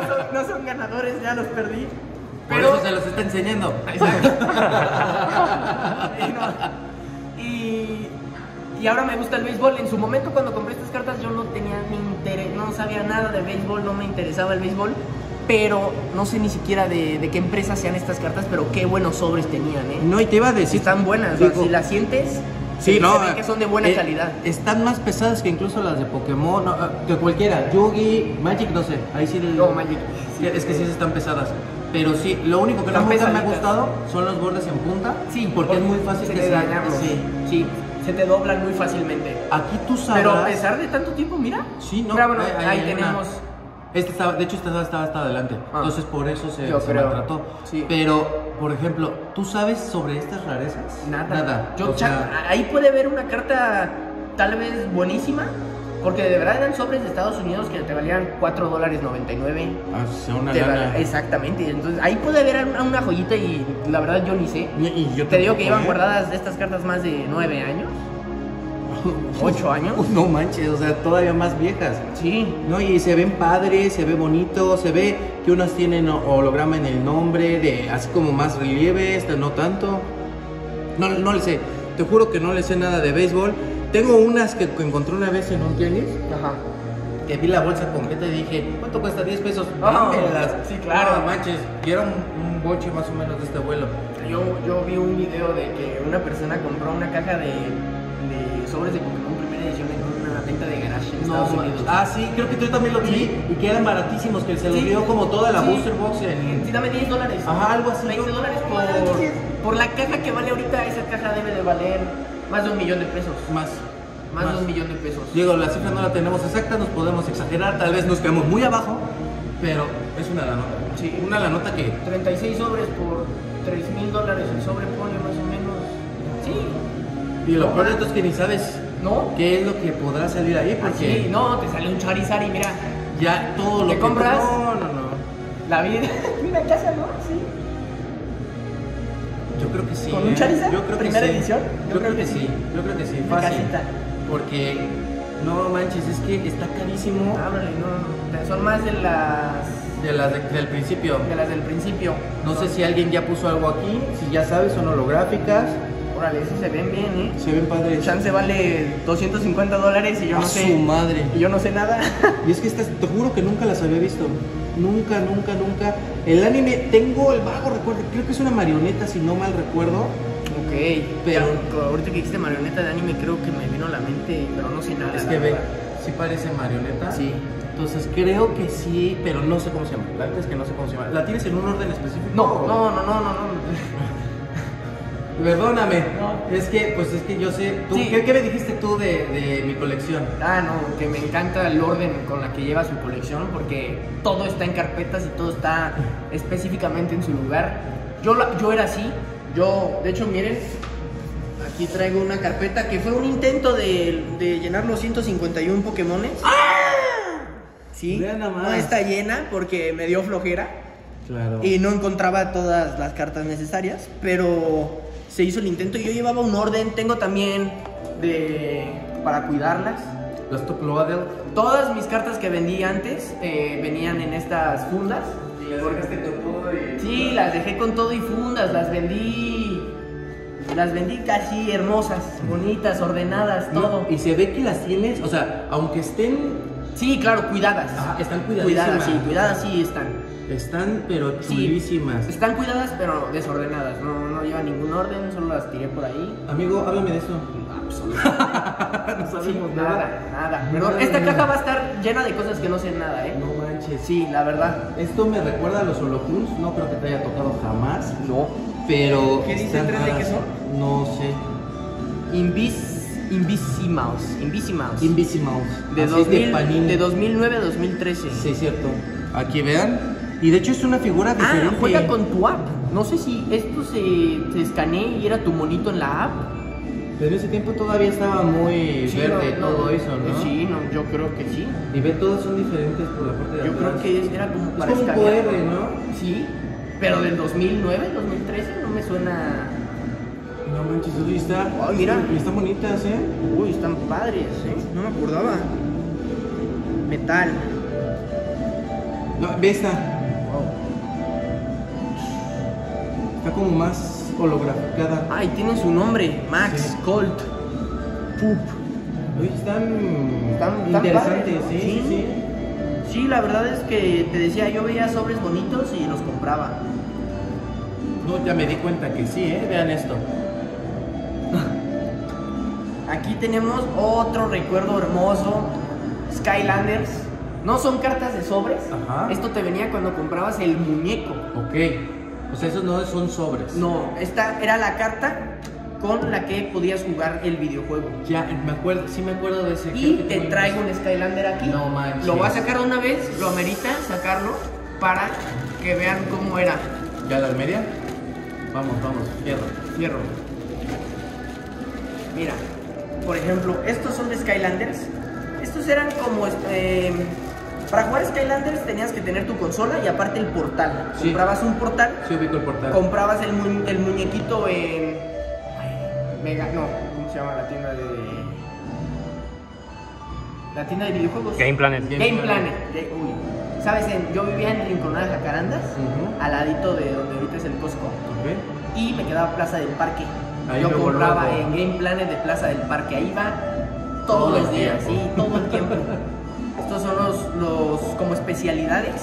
son, no son ganadores, ya los perdí. Pero por eso se los está enseñando. Exacto. y... No. y... Y ahora me gusta el béisbol. En su momento cuando compré estas cartas yo no tenía ni interés, no sabía nada de béisbol, no me interesaba el béisbol. pero no sé ni siquiera de, de qué empresa sean estas cartas, pero qué buenos sobres tenían, ¿eh? No, y te iba a decir... Están buenas, digo, o sea, si las sientes... Sí, sí, no, se ven que son de buena eh, calidad. Están más pesadas que incluso las de Pokémon, no, que cualquiera, Yugi, Magic, no sé, ahí sí... No, Magic. Sí, es que sí están pesadas, pero sí, lo único que no me ha gustado son los bordes en punta. Sí, porque es muy fácil se que se dañamos. Sí, sí, se te doblan muy fácilmente. Aquí tú sabrás... Pero a pesar de tanto tiempo, mira. Sí, no, mira, bueno, ahí, ahí, ahí tenemos... Una... Este estaba, de hecho, estaba, estaba hasta adelante, ah, entonces por eso se, se maltrató. Sí. Pero, por ejemplo, ¿tú sabes sobre estas rarezas? Nada. Nada. Yo, o sea, ahí puede haber una carta tal vez buenísima, porque de verdad eran sobres de Estados Unidos que te valían cuatro dólares noventa y nueve. Ah, sí, una lana. Exactamente. Entonces ahí puede haber una, una joyita y la verdad yo ni sé. Y, y yo te digo que iban ver. guardadas de estas cartas más de nueve años. ocho años. No manches, o sea, todavía más viejas. Sí. No, y se ven padres, se ve bonito, se ve que unas tienen holograma en el nombre, de así como más relieve, esta no tanto. No, no le sé, te juro que no le sé nada de béisbol. Tengo unas que encontré una vez en un tianguis. Ajá. Que vi la bolsa completa y dije, ¿cuánto cuesta? diez pesos. Oh, sí, claro. No manches, quiero un, un boche más o menos de este vuelo. Yo, yo vi un video de que una persona compró una caja de... de sobres de Pokémon primera edición en una venta de garage en Estados no, Unidos. Ah, sí, creo que tú también lo vi. ¿Sí? Y que eran baratísimos, que se los dio sí, como toda la sí, booster box en... Sí, dame diez dólares. Ajá, algo así. veinte dólares por, por la caja que vale ahorita. Esa caja debe de valer más de un millón de pesos. Más. Más, más. de un millón de pesos. Digo, la cifra no la tenemos exacta, nos podemos exagerar, tal vez nos quedamos muy abajo, pero es una lanota. Sí. Una lanota que... treinta y seis sobres por tres mil dólares el sobre polio más o menos. Sí. Y lo peor de esto es que ni sabes, ¿no?, qué es lo que podrá salir ahí, porque... Ah, sí, no, te sale un Charizard y mira... Ya todo lo que... ¿Te compras? No, no, no. La vida... Mira, casa, ¿no? Sí. Yo creo que sí. ¿Con eh? un Charizard? Yo creo ¿Primera que sí. edición? Yo, Yo creo, creo que, que sí. sí. Yo creo que sí, fácil. Casita. Porque... No manches, es que está carísimo. Ábrale, no, no. Son más de las... De las de, del principio. De las del principio. No, no sé si alguien ya puso algo aquí, si ya sabes, son holográficas. Órale, sí se ven bien, ¿eh? Se ven padres. Chance vale doscientos cincuenta dólares y yo no sé. ¡A su madre! Y yo no sé nada. Y es que estas, te juro que nunca las había visto. Nunca, nunca, nunca. El anime, tengo el vago recuerdo, creo que es una marioneta, si no mal recuerdo. Ok, pero... pero ahorita que dijiste marioneta de anime, creo que me vino a la mente, pero no sé nada. Es que ve, sí parece marioneta. Sí. Entonces creo que sí, pero no sé cómo se llama. La verdad es que no sé cómo se llama. ¿La tienes en un orden específico? No, no, no, no, no, no. Perdóname, no. es que, pues es que yo sé, tú, sí. ¿qué, ¿qué me dijiste tú de, de mi colección? Ah, no, que me encanta el orden con la que lleva su colección, porque todo está en carpetas y todo está específicamente en su lugar. Yo, yo era así, yo, de hecho, miren, aquí traigo una carpeta que fue un intento de, de llenar los ciento cincuenta y uno Pokémones. ¡Ah! Sí, no está llena porque me dio flojera. Claro. Y no encontraba todas las cartas necesarias, pero... Se hizo el intento y yo llevaba un orden. Tengo también de... para cuidarlas. Las top loaded. Todas mis cartas que vendí antes eh, venían en estas fundas. Y las dejaste con todo y... Sí, las dejé con todo y fundas. Las vendí... Las vendí casi hermosas, bonitas, ordenadas, no, todo. Y se ve que las tienes, o sea, aunque estén... Sí, claro, cuidadas. Ah, están cuidadísimas. Cuidadas, sí, cuidadas sí están. Están, pero chulísimas. Sí, están cuidadas, pero desordenadas. No, no llevan ningún orden, solo las tiré por ahí. Amigo, háblame de eso. Absolutamente. No sabemos sí, nada. Nada, nada. Pero nada, esta nada. caja va a estar llena de cosas que no sé nada, ¿eh? No manches. Sí, la verdad. Esto me recuerda a los holocuns. No creo que te haya tocado jamás. No. Pero... ¿Qué dice tres de qué son? No sé. Invis... Invisimaus, Invisimaus, Invisimaus, de, dos mil, de dos mil nueve a dos mil trece. Sí, es cierto. Aquí vean. Y de hecho es una figura diferente. Ah, juega con tu app. No sé si esto se, se escaneó y era tu monito en la app. Pero en ese tiempo todavía estaba muy sí, verde no, no, todo eso, ¿no? Sí, no, yo creo que sí. Y ve, todas son diferentes por la parte de atrás. Yo creo que era como para es como un Q R, ¿no? Sí, pero del dos mil nueve, dos mil trece no me suena... No manches, y está, oh, mira. Y están bonitas, ¿eh? Uy, están padres, ¿eh? No me acordaba. Metal. No, ve esta. Wow. Está como más holograficada. Ay, tiene su nombre. Max, sí. Colt, Poop. Uy, están... Están interesantes, ¿sí? Sí, sí. Sí, Sí, la verdad es que te decía, yo veía sobres bonitos y los compraba. No, ya me di cuenta que sí, ¿eh? Vean esto. Aquí tenemos otro recuerdo hermoso, Skylanders. No son cartas de sobres. Ajá. Esto te venía cuando comprabas el muñeco. Ok, o sea, esos no son sobres. No, esta era la carta con la que podías jugar el videojuego. Ya, me acuerdo, sí me acuerdo de ese. Y te traigo un Skylander aquí. No manches. Lo voy a sacar una vez, lo amerita sacarlo para que vean cómo era. ¿Ya la media? Vamos, vamos, fierro, fierro. Mira, por ejemplo, estos son de Skylanders. Estos eran como... Eh, para jugar Skylanders tenías que tener tu consola y aparte el portal. Sí. Comprabas un portal. Sí, ubico el portal. Comprabas el, mu el muñequito en... Mega... No, ¿cómo se llama la tienda de...? La tienda de videojuegos. Game Planet. Game, Game Planet. Planet. De, uy. ¿Sabes? Yo vivía en Rinconada de Jacarandas, uh-huh, al ladito de donde ahorita es el Costco. Okay. Y me quedaba Plaza del Parque. Ahí yo compraba en Game Planet de Plaza del Parque. Ahí va todos, todos los días, sí, todo el tiempo. Estos son los, los como especialidades.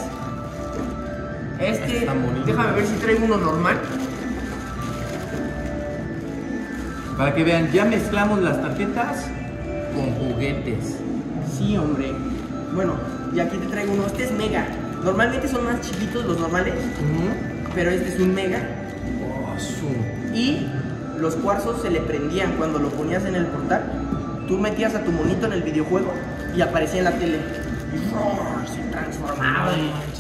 Este, déjame ver si traigo uno normal. Para que vean, ya mezclamos las tarjetas con juguetes. Sí, hombre. Bueno, y aquí te traigo uno. Este es mega. Normalmente son más chiquitos los normales, uh-huh, pero este es un mega. Oh, su. Y los cuarzos se le prendían cuando lo ponías en el portal. Tú metías a tu monito en el videojuego y aparecía en la tele. Y se transformaba.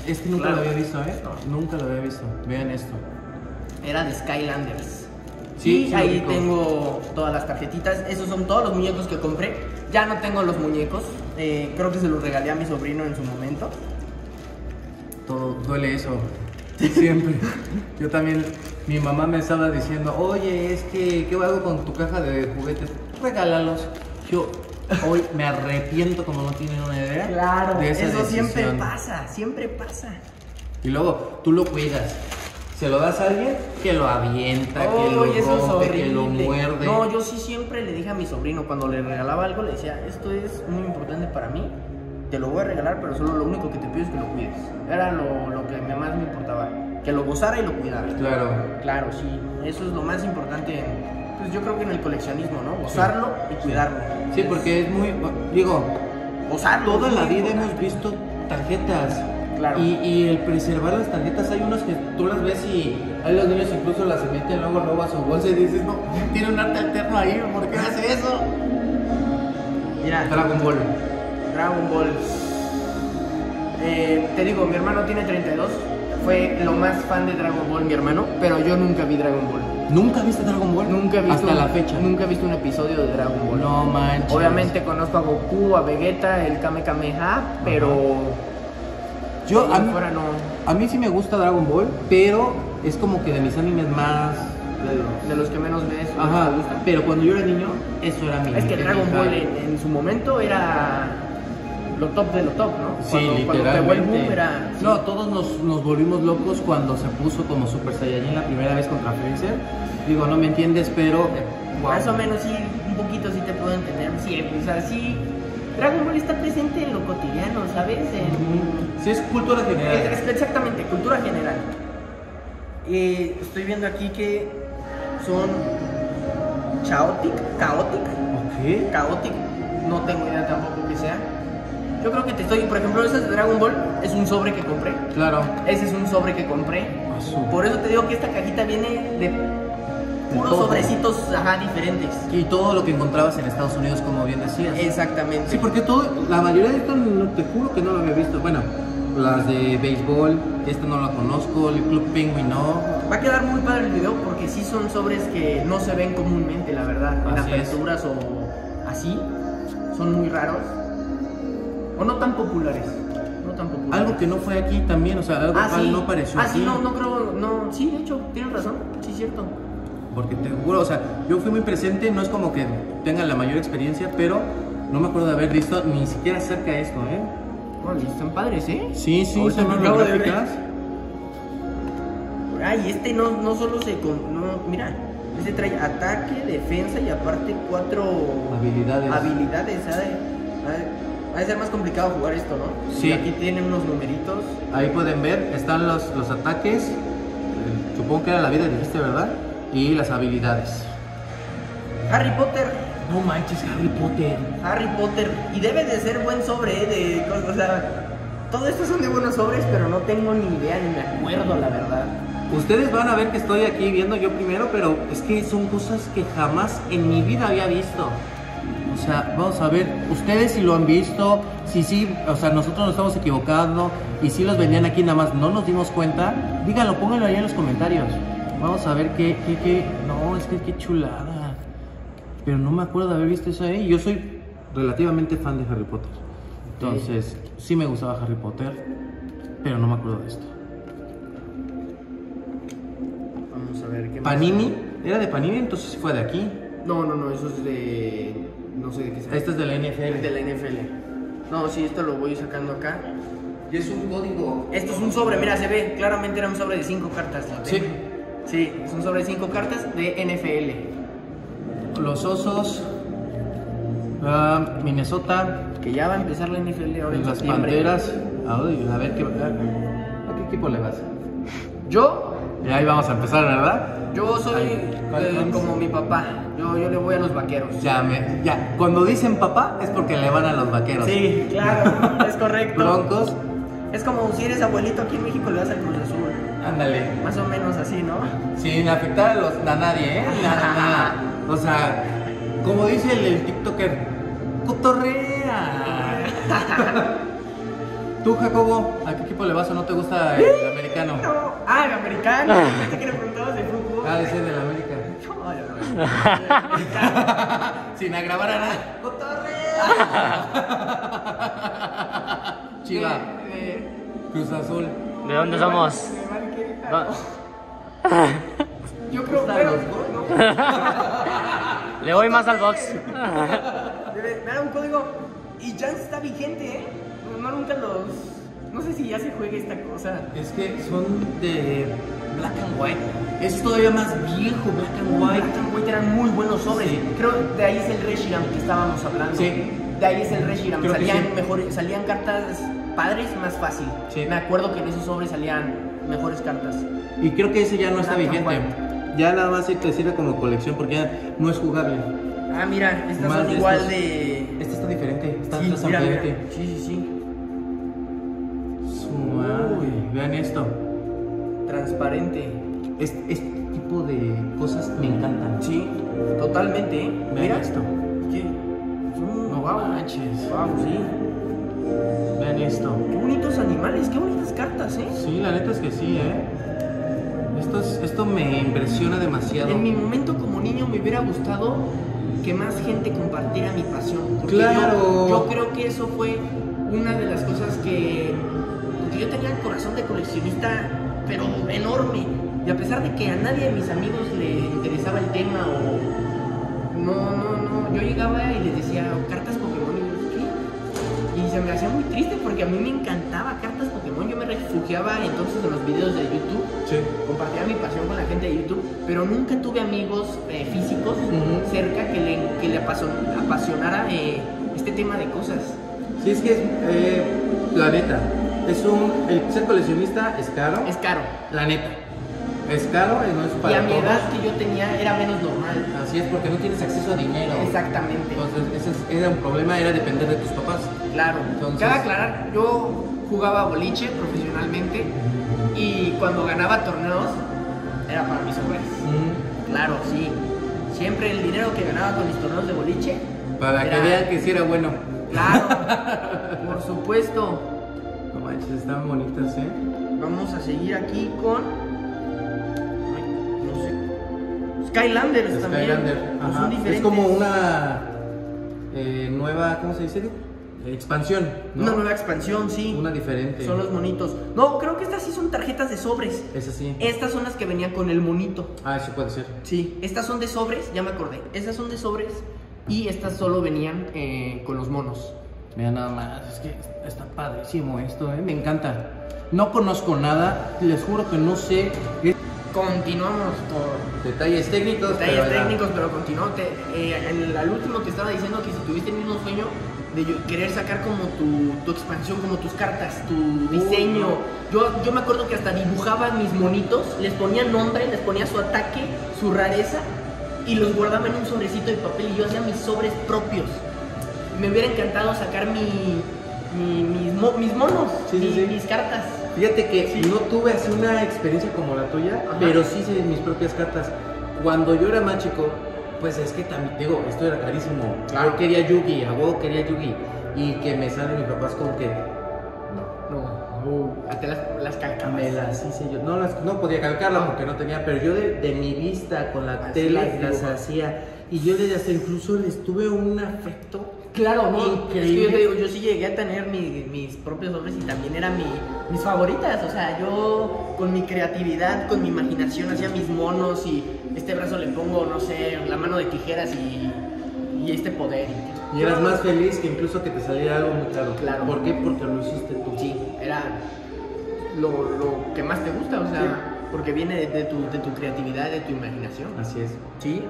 Este nunca claro. lo había visto, ¿eh? No. Nunca lo había visto. Vean esto. Era de Skylanders. Sí, sí, ahí tengo todas las tarjetitas. Esos son todos los muñecos que compré. Ya no tengo los muñecos. Eh, creo que se los regalé a mi sobrino en su momento. Todo duele eso. Siempre. Yo también, mi mamá me estaba diciendo, oye, es que, ¿qué hago con tu caja de juguetes? Regálalos. Yo hoy me arrepiento como no tienen una idea. Claro, de esa eso decisión. Siempre pasa, siempre pasa. Y luego tú lo cuidas. Se lo das a alguien que lo avienta, oh, que lo rompe, es que lo muerde. No, yo sí siempre le dije a mi sobrino cuando le regalaba algo, le decía, esto es muy importante para mí, te lo voy a regalar, pero solo lo único que te pido es que lo cuides. Era lo, lo que más me importaba, que lo gozara y lo cuidara. Claro. Claro, sí, eso es lo más importante, pues yo creo que en el coleccionismo, ¿no? Gozarlo sí. y cuidarlo. Sí, es, porque es muy, digo, gozarlo. Toda la vida hemos visto tarjetas. Claro. Y, y el preservar las tarjetas, hay unos que tú las ves y hay los niños incluso las meten luego luego a su bolsa y dices, no, tiene un arte alterno ahí, ¿por qué hace eso? Mira, Dragon Ball. Dragon Ball. Eh, te digo, mi hermano tiene treinta y dos, fue lo más fan de Dragon Ball mi hermano, pero yo nunca vi Dragon Ball. ¿Nunca viste Dragon Ball? Nunca he visto. Hasta un, la fecha. Nunca he visto un episodio de Dragon Ball. No manches. Obviamente conozco a Goku, a Vegeta, el Kame Kameha, pero... Ajá. Yo, a mí, no. a mí sí me gusta Dragon Ball, pero es como que de mis animes más... De los, de los que menos ves. Ajá, me gusta. Pero cuando yo era niño, eso era mi... Es que Dragon Ball en, en su momento era lo top de lo top, ¿no? Sí, cuando, literalmente. Cuando pegó el boom era... Sí. No, todos nos, nos volvimos locos cuando se puso como Super Saiyajin la primera vez contra Freezer. Digo, no me entiendes, pero... Wow. Más o menos sí, un poquito sí te puedo entender. Sí, o sea, sí... Dragon Ball está presente en lo cotidiano, ¿sabes? En... Sí, es cultura general. Es, exactamente, cultura general. Eh, estoy viendo aquí que son chaotic, chaotic. ¿Qué? Chaotic, no tengo idea tampoco que sea. Yo creo que te estoy, por ejemplo, ese de Dragon Ball es un sobre que compré. Claro. Ese es un sobre que compré. Azul. Por eso te digo que esta cajita viene de... Puros todo. Sobrecitos, ajá, diferentes. Y todo lo que encontrabas en Estados Unidos, como bien decías. Exactamente. Sí, porque todo, la mayoría de esto, no, te juro que no lo había visto. Bueno, las de béisbol, esta no la conozco, el Club Penguin no. Va a quedar muy padre el video porque sí son sobres que no se ven comúnmente, la verdad. Así en aperturas o así, son muy raros. O no tan populares. No tan populares. Algo que no fue aquí también, o sea, algo ah, sí. no apareció ah, aquí. Ah, sí, no, no creo, no, sí, de hecho, tienes razón, sí es cierto. Porque te juro, o sea, yo fui muy presente, no es como que tengan la mayor experiencia, pero no me acuerdo de haber visto ni siquiera cerca de esto, ¿eh? Bueno, están padres, ¿eh? Sí, sí, son los gráficas. Ay, este no, no solo se... Con, no, mira, este trae ataque, defensa y aparte cuatro... Habilidades. Habilidades, ¿sabes? Va a ser más complicado jugar esto, ¿no? Sí. Y aquí tienen unos numeritos. Ahí pueden ver, están los, los ataques. Supongo que era la vida, dijiste, ¿verdad? Y las habilidades. Harry Potter. No manches, Harry Potter. Harry Potter. Y debe de ser buen sobre, ¿eh? De cosas, o sea, todo esto son de buenos sobres, pero no tengo ni idea, ni me acuerdo, la verdad. Ustedes van a ver que estoy aquí viendo yo primero, pero es que son cosas que jamás en mi vida había visto. O sea, vamos a ver, ustedes si lo han visto, si sí, o sea, nosotros nos estamos equivocando y si los vendían aquí nada más no nos dimos cuenta, díganlo, pónganlo ahí en los comentarios. Vamos a ver qué, qué, qué, no, es que qué chulada. Pero no me acuerdo de haber visto eso ahí. Yo soy relativamente fan de Harry Potter. Entonces, sí, sí me gustaba Harry Potter, pero no me acuerdo de esto. Vamos a ver qué más. Panini, era de Panini, entonces sí fue de aquí. No, no, no, eso es de... no sé de qué sea. Esto es de la N F L. Es de la N F L. No, sí, esto lo voy sacando acá. Y es un código. Esto es un sobre, mira, se ve. Claramente era un sobre de cinco cartas. Sí. Sí, es un sobre de cinco cartas de N F L. Los osos. Uh, Minnesota. Que ya va a empezar la N F L ahora en septiembre. Las panteras. Ay, a ver, ¿qué, ¿a qué equipo le vas? Yo... Y ahí vamos a empezar, ¿verdad? Yo soy eh, como mi papá. Yo, yo le voy a los vaqueros. Ya, me, ya, cuando dicen papá es porque le van a los vaqueros. Sí, claro, es correcto. Broncos. Es como si eres abuelito aquí en México le vas al Cruz Azul. Ándale. Más o menos así, ¿no? Sin afectar a, los, a nadie, ¿eh? Nada, nada. O sea, como dice el, el TikToker, cotorrea. Tú, Jacobo, ¿a qué equipo le vas o no te gusta el, el americano? No. Ah, el americano. ¿Viste que le preguntabas de fútbol? Ah, ese es del América. No, sin agravar a nada. ¡Cotorrea! Chiva. Eh, Cruz Azul. ¿De dónde somos? Yo creo que no. Le voy más al box. Me da un código. Y ya está vigente, ¿eh? No, nunca los... No sé si ya se juega esta cosa. Es que son de Black and White. Es todavía más viejo Black and White. Black and White eran muy buenos sobres. Sí. Creo de ahí es el Reshiram que estábamos hablando. Sí. De ahí es el Reshiram. Salían, sí. mejor, salían cartas padres más fácil. Sí. Me acuerdo que en esos sobres salían mejores cartas. Y creo que ese ya no Black está vigente. Ya nada más se te sirve como colección porque ya no es jugable. Ah, mira, estas más son de igual estos. de... Este está diferente. Está sí, mira, mira. Sí, sí, sí. Uy, vean esto. Transparente. Este, este tipo de cosas me encantan. Sí, totalmente. Vean Mira. esto. ¿Qué? Mm, no wow. manches. Wow, sí. Vean esto. Qué bonitos animales, qué bonitas cartas, ¿eh? Sí, la neta es que sí, ¿eh? Esto, es, esto me impresiona demasiado. En mi momento como niño me hubiera gustado que más gente compartiera mi pasión. Claro. Yo, yo creo que eso fue una de las cosas que... yo tenía el corazón de coleccionista, pero enorme. Y a pesar de que a nadie de mis amigos le interesaba el tema o... No, no, no. Yo llegaba y les decía cartas Pokémon y ¿qué? Y se me hacía muy triste porque a mí me encantaba cartas Pokémon. Yo me refugiaba entonces en los videos de YouTube. Sí. Compartía mi pasión con la gente de YouTube, pero nunca tuve amigos eh, físicos uh-huh. cerca que le, que le apasionara eh, este tema de cosas. Sí, es que es... Eh, la neta. Es un... El ser coleccionista es caro. Es caro. La neta. Es caro y no es para todos. Y a mi edad que yo tenía era menos normal. Así es, porque no tienes acceso a dinero. Exactamente. Entonces, ese era un problema, era depender de tus papás. Claro. Entonces... Cabe aclarar, yo jugaba boliche profesionalmente y cuando ganaba torneos era para mis sobres. Mm. Claro, sí. Siempre el dinero que ganaba con mis torneos de boliche... Para era... que vean que sí era bueno. Claro. Por supuesto. Están bonitas, ¿eh? Vamos a seguir aquí con... Ay, no sé... Skylanders también. Skylanders, ajá. Es como una eh, nueva... ¿Cómo se dice? Eh, expansión, ¿no? Una nueva expansión, sí. Una diferente. Son los monitos. No, creo que estas sí son tarjetas de sobres. Esas sí. Estas son las que venían con el monito. Ah, eso puede ser. Sí. Estas son de sobres, ya me acordé. Estas son de sobres y estas solo venían eh, con los monos. Mira nada más, es que está padrísimo esto, ¿eh? Me encanta. No conozco nada, les juro que no sé. Continuamos por detalles técnicos. Detalles pero técnicos, era... pero continuó. Te, eh, el, al último te estaba diciendo que si tuviste el mismo sueño de querer sacar como tu, tu expansión, como tus cartas, tu diseño. Uh, yo, yo me acuerdo que hasta dibujaba mis monitos, les ponía nombre, les ponía su ataque, su rareza y los guardaba en un sobrecito de papel y yo hacía mis sobres propios. Me hubiera encantado sacar mi, mi, mis, mo, mis monos, sí, mi, sí. mis cartas. Fíjate que sí. no tuve así una experiencia como la tuya, ajá, pero sí hice mis propias cartas. Cuando yo era más chico, pues es que también, digo, esto era carísimo. Claro. Yo quería Yugi, a vos quería Yugi. Y que me salen mis papás con que... No, no. no. Hasta las, las calcabas. Me las hice yo. No, las, no podía calcarlas porque no tenía, pero yo de, de mi vista con la así tela las, las hacía. Y yo desde hasta incluso les tuve un afecto. Claro, no, es que yo te digo, yo sí llegué a tener mi, mis propios nombres y también eran mi, mis favoritas, o sea, yo con mi creatividad, con mi imaginación hacía mis monos y este brazo le pongo, no sé, la mano de tijeras y, y este poder. Y eras más feliz que incluso que te saliera algo muy claro. Claro. ¿Por qué? Porque lo hiciste tú. Sí, era lo, lo que más te gusta, o sea, sí. porque viene de, de, tu, de tu creatividad, de tu imaginación. Así es. Sí.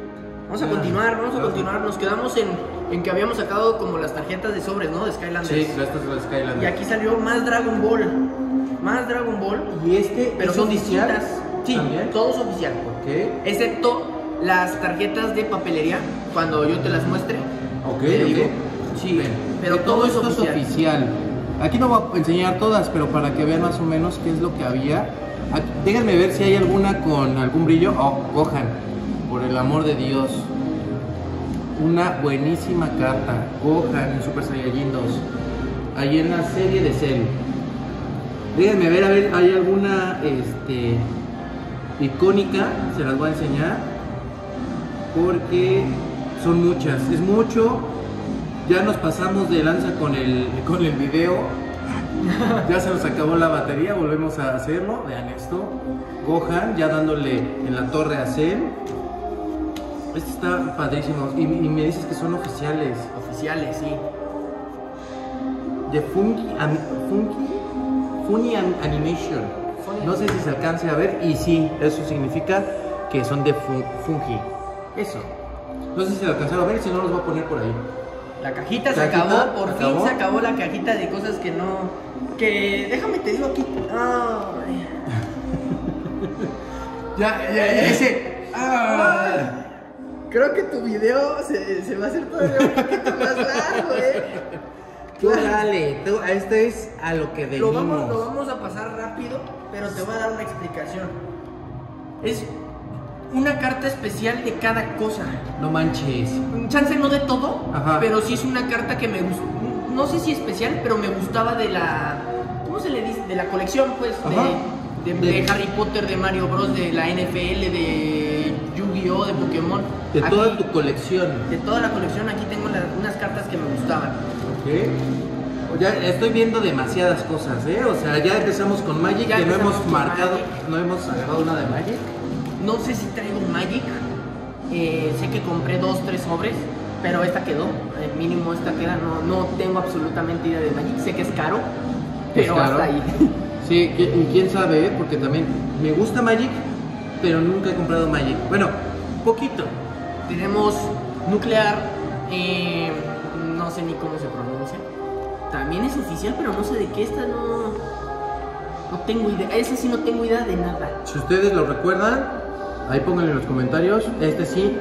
Vamos a continuar, vamos a continuar, nos quedamos en, en que habíamos sacado como las tarjetas de sobres, ¿no? De Skylanders. Sí, estas son las Skylanders. Y aquí salió más Dragon Ball, más Dragon Ball. ¿Y este pero es son oficial? Distintas. Sí, ¿también? Todo es oficial. Okay. Excepto las tarjetas de papelería, cuando yo te las muestre. Ok, te digo. Okay. Sí, bien. Pero todo, todo es esto oficial. es oficial. Aquí no voy a enseñar todas, pero para que vean más o menos qué es lo que había. Aquí, déjenme ver si hay alguna con algún brillo. Oh, Gohan. Por el amor de Dios, una buenísima carta. Gohan en Super Saiyajin dos. Ahí en la serie de Cell. Díganme, a ver, a ver, hay alguna este, icónica. Se las voy a enseñar. Porque son muchas. Es mucho. Ya nos pasamos de lanza con el, con el video. Ya se nos acabó la batería. Volvemos a hacerlo. Vean esto. Gohan ya dándole en la torre a Cell. Este está padrísimo. Y, y me dices que son oficiales. Oficiales, sí. De Funky, am, funky Funny an, Animation. Funny. No sé si se alcance a ver. Y sí, eso significa que son de fun, Funky. Eso. No sé si se alcanzaron a ver, si no los voy a poner por ahí. La cajita la se cajita, acabó. Por acabó. fin se acabó la cajita de cosas que no... Que... Déjame te digo aquí... Oh. ya, ya, ya, ese... Ah. Creo que tu video se, se va a hacer todavía un poquito más largo, ¿eh? Tú dale, tú, esto es a lo que venimos. Lo vamos, lo vamos a pasar rápido, pero te voy a dar una explicación. Es una carta especial de cada cosa. No manches. Chance no de todo, ajá, pero sí es una carta que me gustó. No sé si especial, pero me gustaba de la... ¿Cómo se le dice? De la colección, pues, de, de, de, de Harry Potter, de Mario Bros, de la N F L, de Yu-Gi-Oh, de Pokémon. De aquí, toda tu colección. De toda la colección, aquí tengo la, unas cartas que me gustaban. Ok. Ya estoy viendo demasiadas cosas, ¿eh? O sea, ya empezamos con Magic, ya que no hemos marcado, Magic. no hemos agarrado una de Magic. No sé si traigo Magic. Eh, sé que compré dos, tres sobres, pero esta quedó. El mínimo esta queda. No, no tengo absolutamente idea de Magic. Sé que es caro, pero es caro. Hasta ahí. Sí, y quién sabe, ¿eh? Porque también me gusta Magic, pero nunca he comprado Magic. Bueno, poquito. Tenemos Nuclear, eh, no sé ni cómo se pronuncia. También es oficial, pero no sé de qué esta, no, no tengo idea. Ese sí no tengo idea de nada. Si ustedes lo recuerdan, ahí pónganlo en los comentarios. Este sí,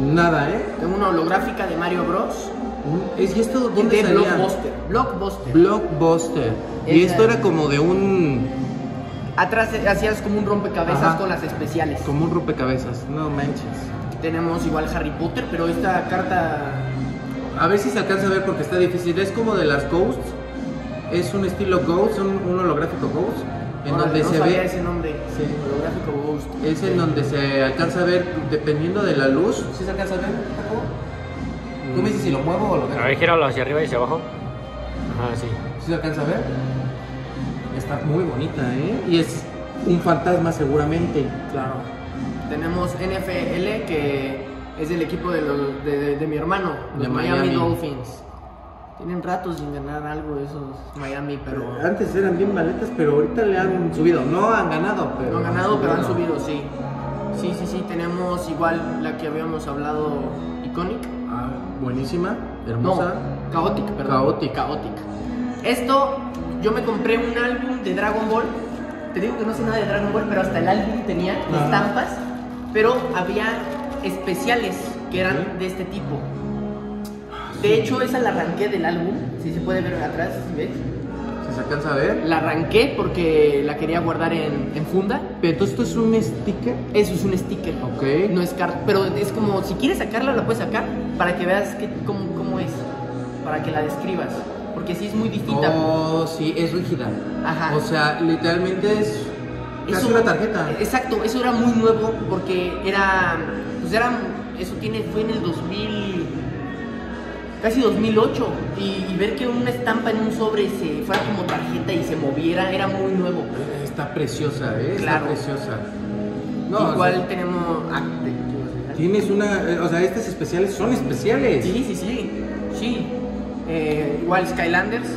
nada, ¿eh? Tengo una holográfica de Mario Bros. ¿Es, ¿Y esto dónde de salía? Blockbuster. Blockbuster. Blockbuster. Esa. Y esto era como de un... Atrás hacías como un rompecabezas, ajá, con las especiales. Como un rompecabezas, no manches. Tenemos igual Harry Potter, pero esta carta... A ver si se alcanza a ver porque está difícil. Es como de las Ghosts. Es un estilo Ghost, un, un holográfico Ghost. En Ahora, donde no se ve... ese nombre. Sí. Holográfico Ghost. Es en sí. donde se alcanza a ver, dependiendo de la luz. ¿Sí se alcanza a ver? ¿Tú me dices si lo muevo o lo veo? A ver, gíralo hacia arriba y hacia abajo. Ajá, sí. ¿Sí se alcanza a ver? Está muy bonita, ¿eh? Y es un fantasma seguramente. Claro. Tenemos N F L, que es el equipo de, los, de, de, de mi hermano, de los Miami Dolphins. Tienen ratos sin ganar algo esos Miami, pero... Antes eran bien maletas, pero ahorita le han subido. No han ganado, pero... No han ganado, pero han subido, sí. Sí, sí, sí, tenemos igual la que habíamos hablado, Iconic. Ah, buenísima, hermosa. No, Chaotic, perdón. Chaotic. Chaotic. Esto, yo me compré un álbum de Dragon Ball. Te digo que no sé nada de Dragon Ball, pero hasta el álbum tenía ah. estampas. Pero había especiales que eran ¿Eh? de este tipo. De hecho, esa la arranqué del álbum, si se puede ver atrás, si ves. ¿Se alcanza a ver? La arranqué porque la quería guardar en, en funda. ¿Pero esto es un sticker? Eso es un sticker. Ok. No es carta, pero es como, si quieres sacarla, la puedes sacar para que veas que, cómo, cómo es, para que la describas. Porque sí es muy distinta. Oh, sí, es rígida. Ajá. O sea, literalmente es casi una tarjeta. Exacto, eso era muy nuevo porque era, pues era, eso tiene, fue en el dos mil... Casi dos mil ocho, y, y ver que una estampa en un sobre se fuera como tarjeta y se moviera, era muy nuevo. Está preciosa, ¿eh? Claro. Está preciosa. No, igual, o sea, tenemos... Tienes una... O sea, estas especiales son especiales. Sí, sí, sí. Sí. Eh, igual Skylanders.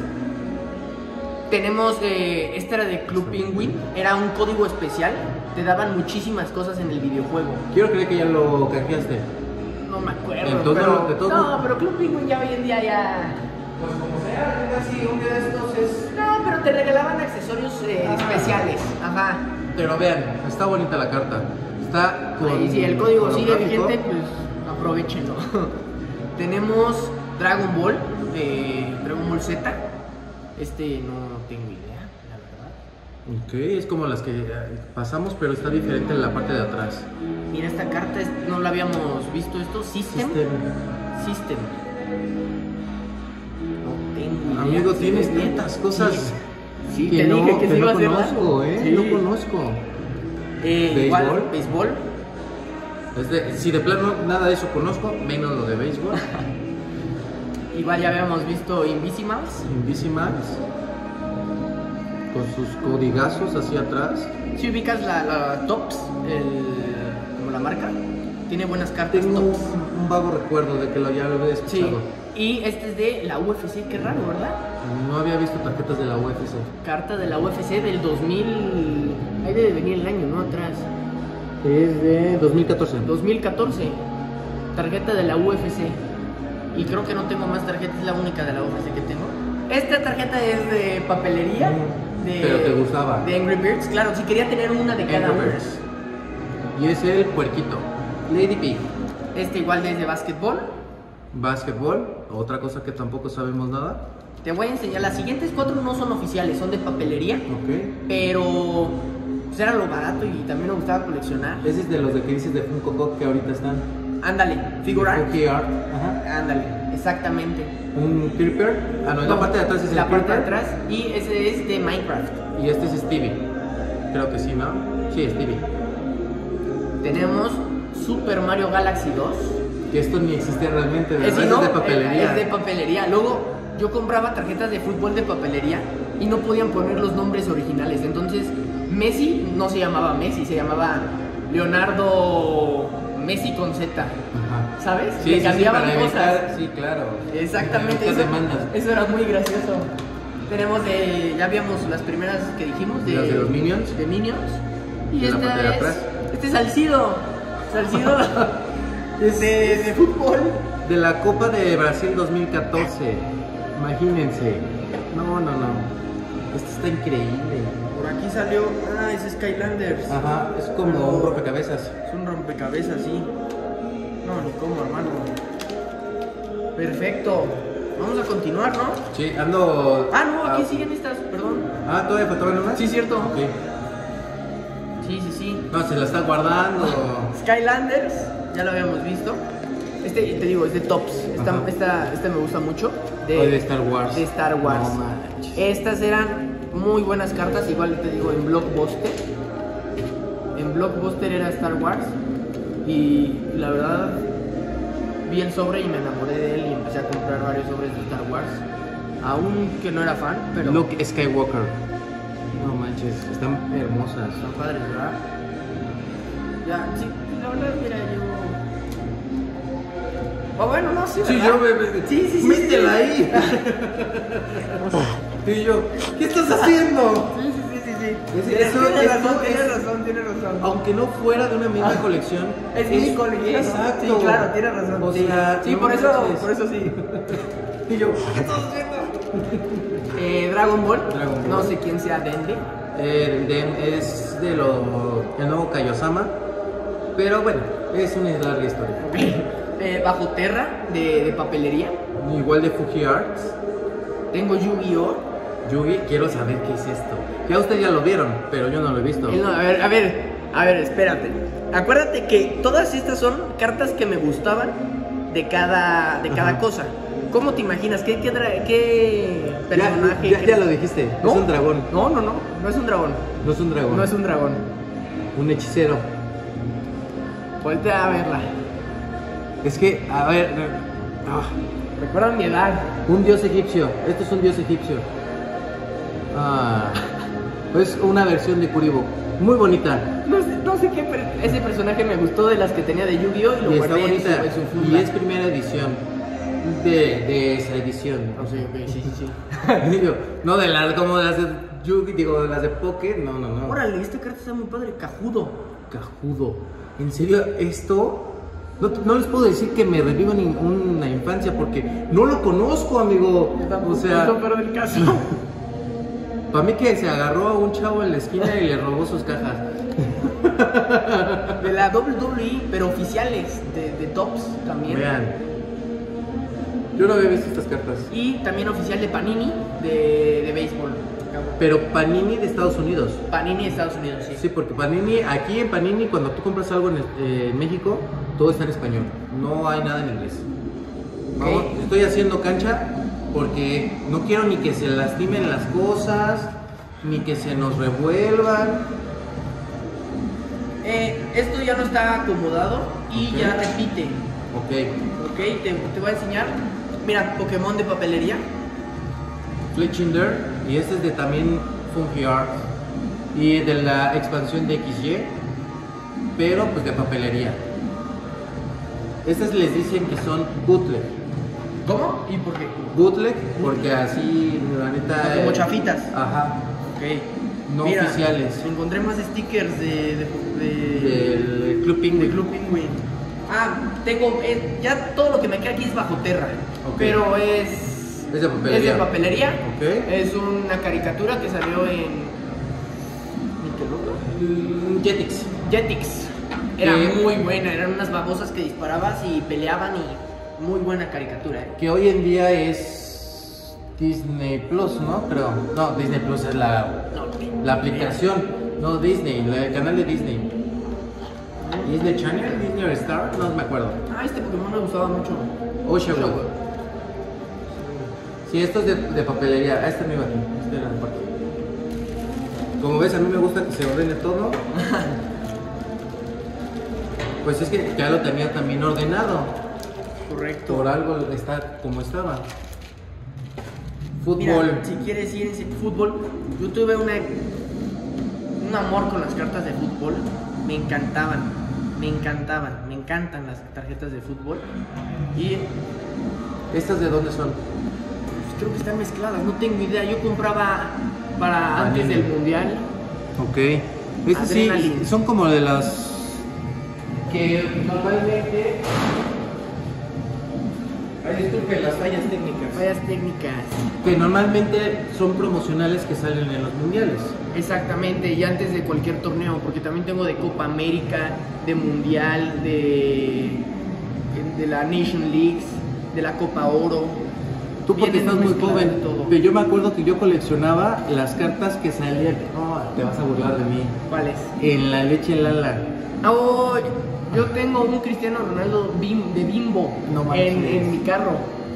Tenemos... Eh, esta era de Club Penguin. Era un código especial. Te daban muchísimas cosas en el videojuego. Quiero creer que ya lo canjeaste. No me acuerdo, todo, pero, de todo. No, pero Club Penguin ya hoy en día ya... Pues como sea, casi un día de estos es... No, pero te regalaban accesorios eh, ah, especiales, ajá. Pero vean, está bonita la carta. Está con... Y si el código sigue vigente, pues aprovechenlo. Tenemos Dragon Ball, eh, Dragon Ball Z. Este no tengo idea, la verdad. Ok, es como las que pasamos, pero está diferente en la parte de atrás. Mira, esta carta no la habíamos visto. Esto, System. System. System. No tengo Amigo, idea. tienes sí, tantas cosas. Sí, que te no, dije que, que sí no iba conozco, a hacer. ¿eh? Sí. No conozco. Eh, ¿Béisbol? Igual, béisbol. Desde, si de plano nada de eso conozco, menos lo de béisbol. Igual ya habíamos visto Invisimals. Invisimals. Con sus codigazos hacia atrás. Si ubicas la, la Tops, el. la marca, tiene buenas cartas. Tengo tops. un vago recuerdo de que lo ya lo había escuchado. Sí. Y este es de la U F C, qué raro, ¿verdad? No había visto tarjetas de la U F C. Carta de la U F C del dos mil, ahí debe venir el año, ¿no? Atrás. Es de dos mil catorce. dos mil catorce, tarjeta de la U F C. Y creo que no tengo más tarjetas, es la única de la U F C que tengo. Esta tarjeta es de papelería. De, Pero te gustaba. De Angry Birds, claro, si quería tener una de cada uno. Y es el puerquito, Lady Pig. Este igual es de básquetbol. Básquetbol, otra cosa que tampoco sabemos nada. Te voy a enseñar, las siguientes cuatro no son oficiales, son de papelería. Ok. Pero pues era lo barato y también me gustaba coleccionar. Ese es de los de que dices de Funko Pop que ahorita están. Ándale, figure art. Ajá. Ándale, exactamente. Un creeper. Ah, no, no, la parte de atrás es la el parte creeper. de atrás y ese es de Minecraft. Y este es Stevie. Creo que sí, ¿no? Sí, Stevie. Tenemos Super Mario Galaxy dos. Que esto ni existe realmente, ¿verdad? Es, no, es de papelería. Es de papelería. Luego yo compraba tarjetas de fútbol de papelería y no podían poner los nombres originales. Entonces Messi no se llamaba Messi, se llamaba Leonardo Messi con Z. Ajá. ¿Sabes? Sí, Le sí, cambiaban sí, cosas. Evitar, sí, claro. Exactamente. Eso, eso era muy gracioso. Tenemos, de, ya habíamos las primeras que dijimos. De, de los Minions. De Minions. Y de esta es... Atrás. Este es Salcido, Salcido es de, de fútbol. De la Copa de Brasil dos mil catorce, imagínense. No, no, no, este está increíble. Por aquí salió, ah, es Skylanders. Ajá, es como Pero, un rompecabezas. Es un rompecabezas, sí. No, ni como, hermano. Perfecto, vamos a continuar, ¿no? Sí, ando... Ah, no, aquí ah. siguen estas, perdón. Ah, ¿todavía faltaban unas? Sí, cierto. Okay. Sí, sí, sí. No, se la está guardando. Skylanders, ya lo habíamos visto. Este, te digo, es de Tops. Esta, esta, esta me gusta mucho. De, de Star Wars. De Star Wars. No, Estas eran muy buenas cartas. Igual te digo, en Blockbuster. En Blockbuster era Star Wars. Y la verdad, vi el sobre y me enamoré de él y empecé a comprar varios sobres de Star Wars. Aunque no era fan, pero... Luke Skywalker. No manches, están hermosas. Son padres, ¿verdad? Ya, sí, la verdad, mira, yo... Ah, bueno, no, sí, sí, yo, bebé. Sí, sí, sí. Métela ahí. Tú y yo, ¿qué estás haciendo? Sí, sí, sí, sí. sí. Eso, tiene, eso, razón, es, tiene razón, tiene razón. Aunque no fuera de una misma ah, colección. Es mi colección. Exacto. Sí, claro, tiene razón. O sea, sí, no por, eso, por eso sí. Y yo, ¿qué estás haciendo? Eh, Dragon Ball. Dragon Ball. No sé quién sea Dendy. Eh, Den es de lo, el nuevo Kaiosama. Pero bueno, es una larga historia. Eh, Bajo Terra, de, de papelería. Igual de Fuji Arts. Tengo Yu-Gi-Oh. Yu-Gi, quiero saber qué es esto. Ya ustedes ya lo vieron, pero yo no lo he visto. No, a ver, a ver, a ver, espérate. Acuérdate que todas estas son cartas que me gustaban de cada, de cada cosa. ¿Cómo te imaginas? ¿Qué, qué, qué personaje? Ya, ya, ya lo dijiste, ¿no? Es un dragón. No, no, no, no es un dragón. No es un dragón. No es un dragón. Un hechicero. Voltea a verla. Es que, a ver... Oh. Recuerda mi edad. Un dios egipcio. Esto es un dios egipcio. Ah, es una versión de Kuriboh. Muy bonita. No sé, no sé qué... Per ese personaje me gustó de las que tenía de Yu-Gi-Oh! Y lo y guardé en su, en su funda. Y es primera edición. De, de esa edición. Oh, sí, okay, sí, sí, sí. Digo, no de las como de las de Yugi, digo, de las de Poké, no, no, no. Órale, esta carta está muy padre, Cajudo. Cajudo. En serio, esto no, no les puedo decir que me reviva ninguna infancia porque no lo conozco, amigo. O sea, pero del caso. Para mí que se agarró a un chavo en la esquina y le robó sus cajas. De la doble u doble u E, pero oficiales, de, de Tops también. Vean. Yo no había visto estas cartas. Y también oficial de Panini de, de béisbol. Pero Panini de Estados Unidos. Panini de Estados Unidos, sí. Sí, porque Panini, aquí en Panini, cuando tú compras algo en, el, eh, en México, todo está en español. No hay nada en inglés. Okay. Vamos, estoy haciendo cancha porque no quiero ni que se lastimen las cosas, ni que se nos revuelvan. Eh, esto ya no está acomodado y okay. Ya repite. Ok. Ok, te, te voy a enseñar. Mira, Pokémon de papelería. Fletchinder. Y este es de también Funky Art. Y de la expansión de equis ye. Pero pues de papelería. Estas les dicen que son bootleg. ¿Cómo? ¿Y por qué? Bootleg, porque así la neta... Como eh... chafitas. Ajá. Ok. No Mira, oficiales. Encontré más stickers de... Del de, de Club Penguin. De Club Penguin. Ah, tengo... Eh, ya todo lo que me queda aquí es Bajo Terra. Okay. Pero es... Es de papelería. Es de papelería. Okay. Es una caricatura que salió en... Jetix. Jetix. Era eh, muy buena. Eran unas babosas que disparabas y peleaban y... Muy buena caricatura. Eh. Que hoy en día es... Disney Plus, ¿no? Pero... No, Disney Plus es la... No, la aplicación. Eh. No, Disney. El canal de Disney. ¿Disney Channel? ¿Disney Star? No me acuerdo. Ah, este Pokémon me gustaba mucho. Oshawott. Sí, esto es de, de papelería. Ah, este me iba aquí. Este era el parque. Como ves, a mí me gusta que se ordene todo. Pues es que ya lo tenía también ordenado. Correcto. Por algo está como estaba. Fútbol. Mira, si quieres ir en fútbol, yo tuve una, un amor con las cartas de fútbol. Me encantaban, me encantaban, me encantan las tarjetas de fútbol. ¿Y estas de dónde son? Pues creo que están mezcladas, no tengo idea. Yo compraba para antes Panini. Del mundial. Ok. Estas sí, son como de las que normalmente... Ay, disculpe, las fallas técnicas. Fallas técnicas. Que normalmente son promocionales que salen en los mundiales. Exactamente, y antes de cualquier torneo, porque también tengo de Copa América, de Mundial, de, de la Nation Leagues, de la Copa Oro. Tú porque estás muy joven, pero yo me acuerdo que yo coleccionaba las cartas que salían, oh, te vas a burlar de mí. ¿Cuáles? En la leche Lala. Oh, yo tengo un Cristiano Ronaldo bim, de Bimbo no en, en mi carro,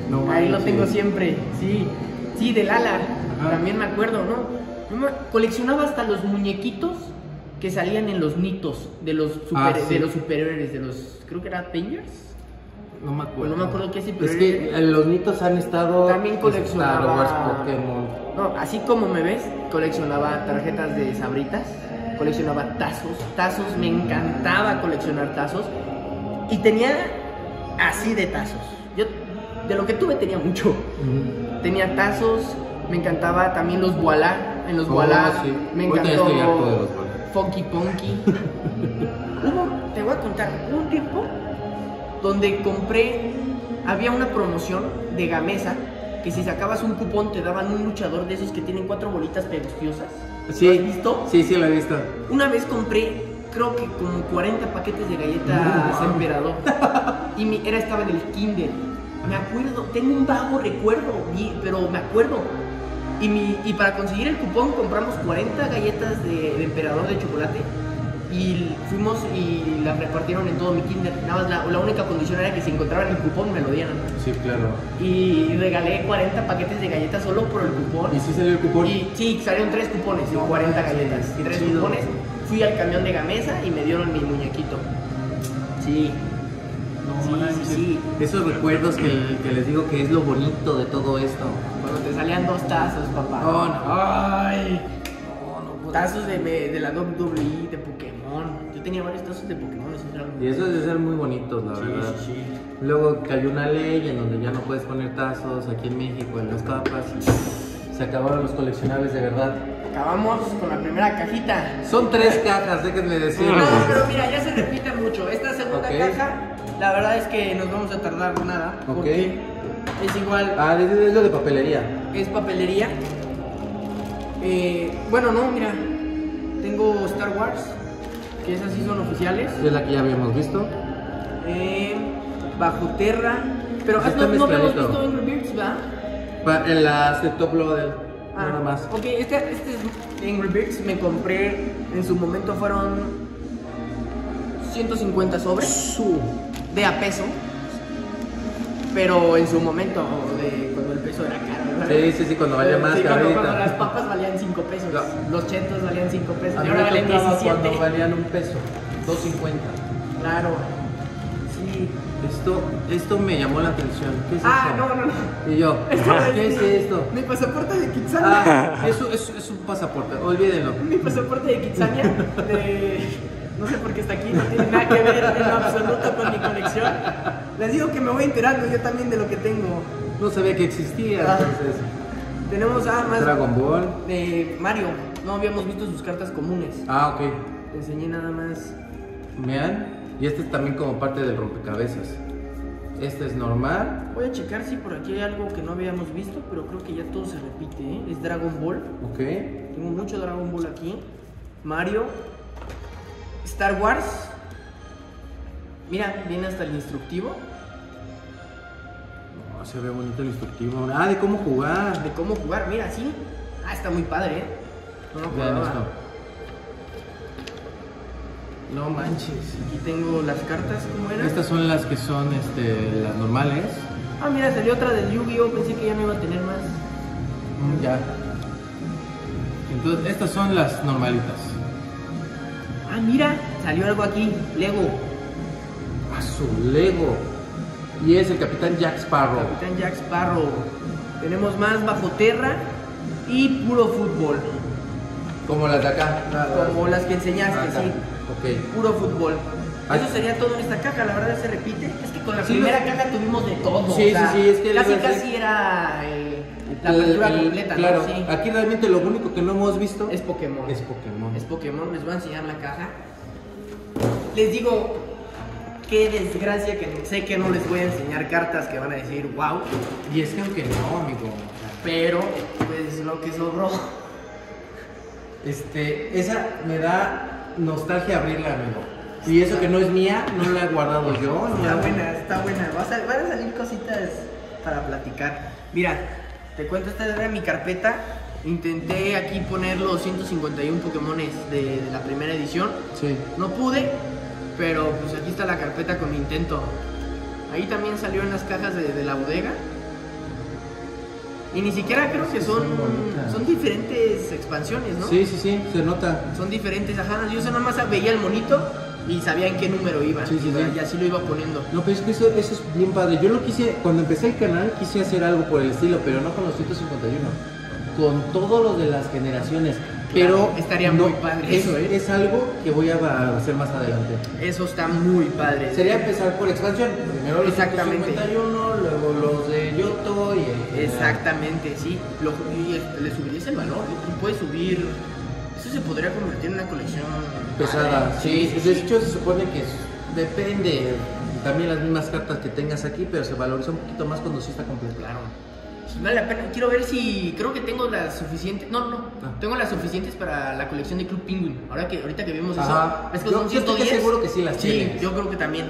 no ahí lo tengo siempre, sí, sí, de Lala, ajá. También me acuerdo, ¿no? Coleccionaba hasta los muñequitos que salían en los nitos de los super, ah, sí. De los superhéroes, de los, creo que era Avengers. No me acuerdo. No me acuerdo qué superhéroes. Es que los nitos han estado. También coleccionaba. Star Wars, Pokémon. No, así como me ves, coleccionaba tarjetas de Sabritas, coleccionaba tazos, tazos, me encantaba coleccionar tazos y tenía así de tazos. Yo de lo que tuve tenía mucho. Uh-huh. Tenía tazos, me encantaba también los Voilà, en los oh, Voilà sí. me encantó Funky Punky. Hubo, te voy a contar, un tiempo donde compré, había una promoción de Gamesa que si sacabas un cupón te daban un luchador de esos que tienen cuatro bolitas peluciosas. Sí. ¿Lo has visto? Sí, sí, lo he visto. Una vez compré, creo que como cuarenta paquetes de galletas uh, wow. Emperador. Y mi era estaba en el kinder. Me acuerdo, tengo un vago recuerdo, pero me acuerdo. Y, mi, y para conseguir el cupón compramos cuarenta galletas de, de emperador de chocolate. Y fuimos y las repartieron en todo mi kinder. Nada más la, la única condición era que si encontraban el cupón me lo dieran. Sí, claro. Y regalé cuarenta paquetes de galletas solo por el cupón. ¿Y si salió el cupón? Y, sí, salieron tres cupones y cuarenta galletas. Y tres sí, cupones. Fui al camión de Gamesa y me dieron mi muñequito. Sí. No, sí, sí, sí. Esos recuerdos que, que les digo que es lo bonito de todo esto. Cuando te salían dos tazos, papá. Oh, no. Ay. No, no tazos de, de la doble u doble u E, de Pokémon. Yo tenía varios tazos de Pokémon. Eso era y esos de ser muy bonitos, la sí, verdad. Sí, sí. Luego cayó una ley en donde ya no puedes poner tazos aquí en México, en las tapas. Y se acabaron los coleccionables de verdad. Acabamos con la primera cajita. Son tres cajas, déjenme decir. No, pero mira, ya se repite mucho. Esta segunda okay. caja. La verdad es que nos vamos a tardar nada, okay. porque es igual... Ah, es, es lo de papelería. Es papelería. Eh, bueno, no, mira, tengo Star Wars, que esas sí son oficiales. Es la que ya habíamos visto. Eh, Bajo Terra. Pero no, no habíamos visto Angry Birds, ¿verdad? En las de Top Loader, ah, nada más. Ok, este, este es Angry Birds, me compré, en su momento fueron ciento cincuenta sobres. Su. De a peso, pero en su momento, de, cuando el peso era caro, ¿verdad? Sí, sí, sí, cuando valía más sí, cuando, cuando las papas valían cinco pesos, no. Los chetos valían cinco pesos, a mí ahora valen diecisiete. Cuando valían un peso, dos cincuenta. Claro, sí. Esto, esto me llamó la atención, ¿qué es ah, esto? Ah, no, no, no. Y yo, ¿qué es esto? Mi pasaporte de Kitsania. Ah, eso es, es un pasaporte, olvídenlo. Mi pasaporte de Kitsania, de... No sé por qué está aquí, no tiene nada que ver en absoluto con mi colección. Les digo que me voy enterando yo también de lo que tengo. No sabía que existía, ah, entonces. Tenemos ah, más Dragon Ball. De Mario. No habíamos visto sus cartas comunes. Ah, ok. Te enseñé nada más. Vean. Y este es también como parte del rompecabezas. Este es normal. Voy a checar si por aquí hay algo que no habíamos visto, pero creo que ya todo se repite, ¿eh? Es Dragon Ball. Ok. Tengo mucho Dragon Ball aquí. Mario. Star Wars. Mira, viene hasta el instructivo. No, se ve bonito el instructivo. Ah, de cómo jugar. De cómo jugar, mira, sí. Ah, está muy padre, ¿eh? No, no, vean esto. No manches. Aquí tengo las cartas, ¿cómo eran? Estas son las que son este, las normales. Ah, mira, salió otra de Yu-Gi-Oh. Pensé que ya no iba a tener más. Mm, ya. Entonces, estas son las normalitas. Ah, mira, salió algo aquí, Lego. A su Lego. Y es el Capitán Jack Sparrow. Capitán Jack Sparrow. Tenemos más Bajo Terra y puro fútbol. Como las de acá. Claro. Como las que enseñaste, acá. Sí. Okay. Puro fútbol. Eso sería todo en esta caja, la verdad se repite. Es que con la sí, primera no... caja tuvimos de todo. Sí, o sea, sí, sí, es que casi casi decir... era eh, la cultura completa. Claro, ¿no? Sí. Aquí realmente lo único que no hemos visto es Pokémon. Es Pokémon. Es Pokémon, les voy a enseñar la caja. Les digo, qué desgracia que sé que no les voy a enseñar cartas que van a decir wow. Y es que aunque no, amigo. Pero, pues lo que sobró. Este, esa me da nostalgia abrirla, amigo. Y eso que no es mía, no la he guardado yo. No está buena, está buena. Vas a, van a salir cositas para platicar. Mira, te cuento, esta era mi carpeta. Intenté aquí poner los ciento cincuenta y uno Pokémones de, de la primera edición. Sí. No pude, pero pues aquí está la carpeta con mi intento. Ahí también salió en las cajas de, de la bodega. Y ni siquiera creo que son, son diferentes expansiones, ¿no? Sí, sí, sí, se nota. Son diferentes, ajá. Yo nada más veía el monito y sabía en qué número iba. Sí, sí, iba sí. Y así lo iba poniendo. No, pero es que eso, eso es bien padre. Yo lo quise, cuando empecé el canal, quise hacer algo por el estilo, pero no con los ciento cincuenta y uno. Con todo lo de las generaciones. Pero claro, estaría no, muy padre es, eso, ¿eh? Es algo que voy a hacer más adelante. Eso está muy padre. Sería empezar por expansión. Primero los cincuenta y uno, luego los de Yoto y el... Exactamente, sí. Lo, y le subirías el valor. Puedes subir... Eso se podría convertir en una colección... pesada, padre. Sí, sí, sí. De hecho se supone que depende también las mismas cartas que tengas aquí, pero se valoriza un poquito más cuando sí está completo. Claro. Vale la pena, quiero ver si, creo que tengo las suficientes, no, no, ah. tengo las suficientes para la colección de Club Penguin, ahora que, ahorita que vimos Ajá. eso, es que yo, son ciento diez. Yo seguro que sí las sí, tienes. Sí, yo creo que también.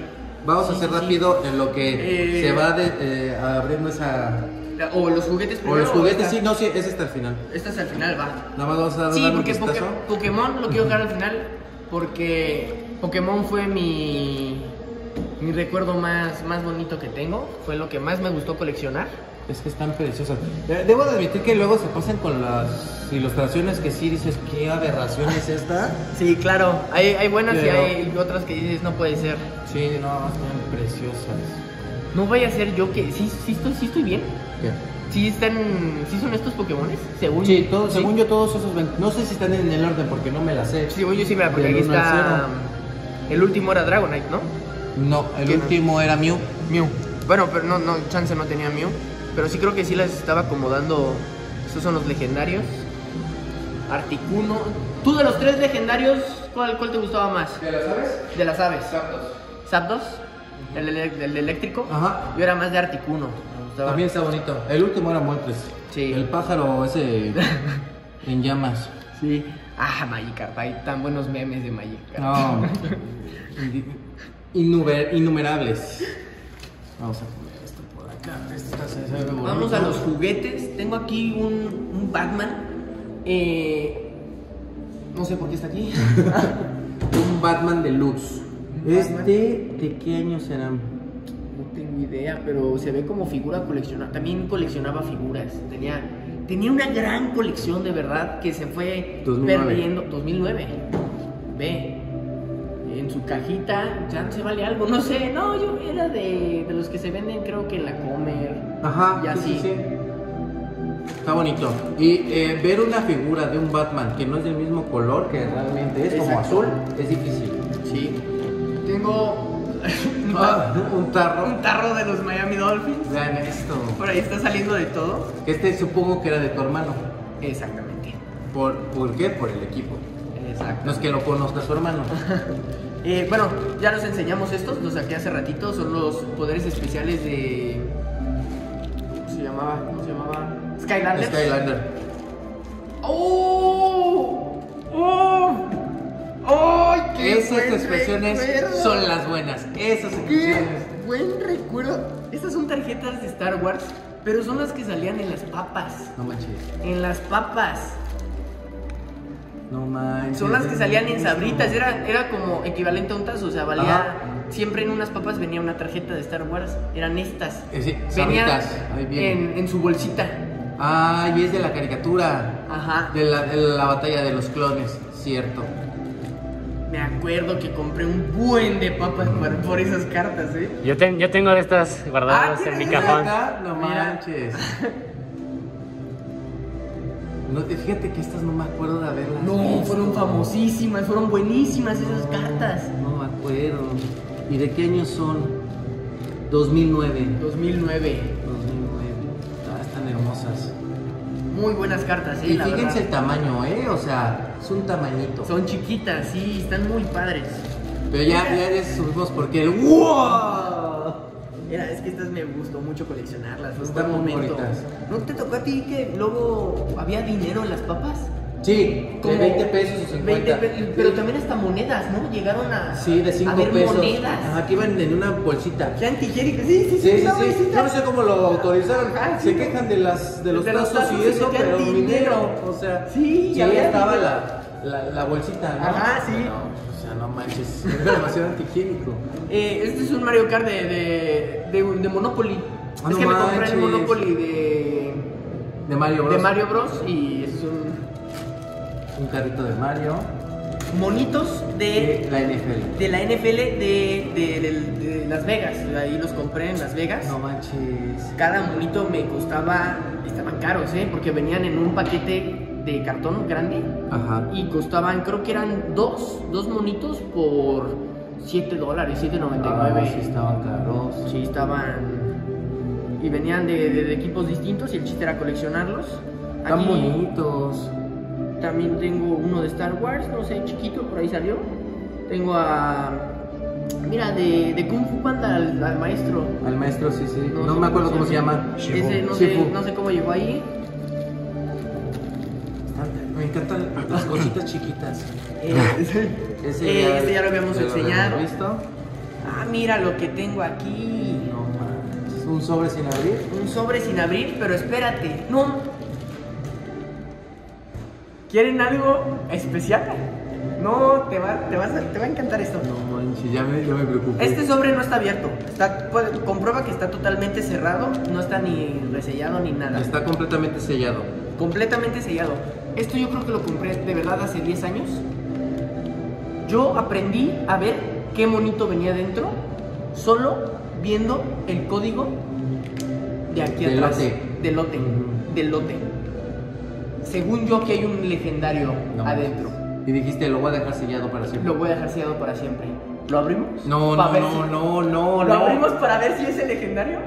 Vamos sí, a hacer sí, rápido sí. en lo que eh... se va de, eh, abriendo esa... O los juguetes primero. O los juguetes, sí, no, sí, ese está al final. Esta es al final, va. Nada más vamos a dar sí, un vistazo. Sí, porque Pokémon lo quiero dejar al final, porque Pokémon fue mi, mi recuerdo más, más bonito que tengo, fue lo que más me gustó coleccionar. Es que están preciosas. Debo de admitir que luego se pasan con las ilustraciones que sí dices, ¿qué aberración es esta? Sí, claro. Hay, hay buenas Pero... y hay otras que dices, no puede ser. Sí, no, están preciosas. No vaya a ser yo que... ¿Sí, sí, estoy, sí estoy bien? ¿Qué? ¿Sí, están... ¿Sí son estos Pokémones? Según, sí, todo, sí. según yo todos esos... No sé si están en el orden porque no me las sé. Sí, yo sí me la... Porque aquí está... El último era Dragonite, ¿no? No, el último no? era Mew. Mew. Bueno, pero no, no, chance no tenía Mew. Pero sí creo que sí las estaba acomodando. Estos son los legendarios. Articuno. Tú de los tres legendarios, ¿cuál, cuál te gustaba más? ¿De las aves? De las aves. Zapdos. ¿Zapdos? Uh-huh. el, el, el eléctrico. Ajá. Yo era más de Articuno. También está bonito. El último era Moltres. Sí. El pájaro ese en llamas. Sí. Ah, Magikarp. Hay tan buenos memes de Magikarp. No. Innumer innumerables. Vamos a comer. Vamos a los juguetes. Tengo aquí un, un Batman. Eh, no sé por qué está aquí. Un Batman deluxe. ¿Este de qué año será? No tengo idea, pero se ve como figura coleccionada. También coleccionaba figuras. Tenía, tenía una gran colección de verdad que se fue perdiendo. dos mil nueve. Ve. En su cajita, ya no se vale algo, no sé, no, yo era de, de los que se venden creo que en la Comer. Ajá, y así. Sí, sí, sí. Está bonito. Y eh, ver una figura de un Batman que no es del mismo color que realmente es, Exacto. como azul, es difícil. Sí. Tengo un, ah, un tarro. Un tarro de los Miami Dolphins. Vean esto. Por ahí está saliendo de todo. Este supongo que era de tu hermano. Exactamente. ¿Por, ¿por qué? Por el equipo. Exacto. No es que lo conozca su hermano. eh, bueno, ya nos enseñamos estos, los saqué hace ratito. Son los poderes especiales de... ¿Cómo se llamaba? ¿Cómo se llamaba? Skylanders. Skylander. ¡Oh! ¡Oh! ¡Oh! ¡Qué Esas expresiones recuerdo. son las buenas. Esas expresiones. ¡Qué buen recuerdo! Estas son tarjetas de Star Wars, pero son las que salían en las papas. No manches. En las papas. No manches. Son las que salían en Sabritas, era, era como equivalente a un tazo, o sea, valía... Ajá. Siempre en unas papas venía una tarjeta de Star Wars, eran estas. Eh, sí, Sabritas. Ahí viene. En, en su bolsita. Ah, y es de la caricatura. Ajá. De la, de la batalla de los clones, cierto. Me acuerdo que compré un buen de papas por, por esas cartas, ¿eh? Yo, ten, yo tengo de estas guardadas ah, en mi cajón. Acá? No manches. No, fíjate que estas no me acuerdo de haberlas No, visto. Fueron famosísimas, fueron buenísimas esas no, cartas. No me acuerdo. ¿Y de qué año son? dos mil nueve. dos mil nueve. dos mil nueve. Ah, están hermosas. Muy buenas cartas, eh. Y la fíjense verdad. el tamaño, eh. O sea, es un tamañito. Son chiquitas, sí, están muy padres. Pero ya, ya les subimos porque... ¡Wow! Era, es que estas me gustó mucho coleccionarlas. Están muy bonitas. ¿No te tocó a ti que luego había dinero en las papas? Sí, como veinte pesos o cincuenta. veinte, pero también hasta monedas, ¿no? Llegaron a... Sí, de cinco pesos. Monedas. Ajá, que iban en una bolsita. ¿Qué antigérica? Sí, sí, sí. sí, sí, sí. No sé cómo lo autorizaron. Ajá, sí, se no. quejan de, las, de los de tazos los y eso, pero dinero. dinero. O sea, sí, ya estaba la, la, la bolsita, ¿no? Ajá, sí. Bueno, no manches, es demasiado antihigiénico. Eh, este es un Mario Kart de, de, de, de Monopoly. Ah, es no que me compré manches. el Monopoly de, de, Mario Bros. de Mario Bros. Y es un, un carrito de Mario. Monitos de, de la N F L. De la N F L de, de, de, de Las Vegas. Ahí los compré en Las Vegas. No manches. Cada monito me costaba, estaban caros, ¿eh? Porque venían en un paquete de cartón grande. Ajá. Y costaban, creo que eran dos, dos monitos por siete dólares, siete noventa y nueve. Ah, sí estaban caros. Sí estaban. Y venían de, de, de equipos distintos y el chiste era coleccionarlos. Están aquí bonitos. También tengo uno de Star Wars, no sé, chiquito, por ahí salió. Tengo a... Mira, de, de Kung Fu Panda al, al maestro. Al maestro, sí, sí. No, no sé, me acuerdo cómo se, se llama. Ese, no sé, no sé cómo llegó ahí. Me encantan las cositas chiquitas. Eh, ese, ese, eh, ya, ese ya lo habíamos enseñado. ¿Listo? Ah, mira lo que tengo aquí. ¿Un sobre sin abrir? Un sobre sin abrir, pero espérate, no. ¿Quieren algo especial? No, te va, te vas a, te va a encantar esto. No manches, ya me, ya me preocupé. Este sobre no está abierto, está, puede, comprueba que está totalmente cerrado, no está ni resellado ni nada. Está completamente sellado. Completamente sellado. Esto yo creo que lo compré de verdad hace diez años. Yo aprendí a ver qué monito venía dentro, solo viendo el código de aquí del atrás, lote. Del lote, del lote. Según yo aquí hay un legendario no, adentro. Y dijiste, lo voy a dejar sellado para siempre. Lo voy a dejar sellado para siempre. ¿Lo abrimos? No, no, no, si... no, no. ¿Lo no. abrimos para ver si es el legendario?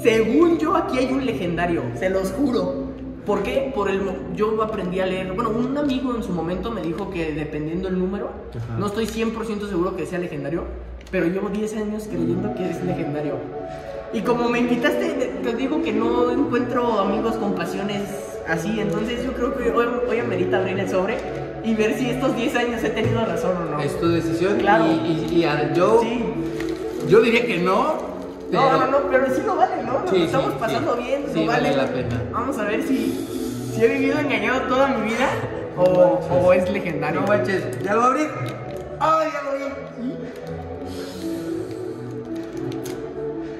Según yo aquí hay un legendario, se los juro. ¿Por qué? Por el, yo aprendí a leer. Bueno, un amigo en su momento me dijo que dependiendo el número, ajá, no estoy cien por ciento seguro que sea legendario, pero llevo diez años creyendo que es legendario. Y como me invitaste, te digo que no encuentro amigos con pasiones así, entonces yo creo que hoy, hoy amerita abrir el sobre y ver si estos diez años he tenido razón o no. Es tu decisión, claro. Y, y, y a, yo, sí. yo diría que no. Pero... No, no, no, pero sí lo vale, ¿no? Nos sí, estamos sí, pasando sí. bien, sí, vale. vale la pena. Vamos a ver si, si he vivido engañado toda mi vida no o, o es legendario. No manches, ¿ya lo abrí? ¡Ay, ya lo abrí!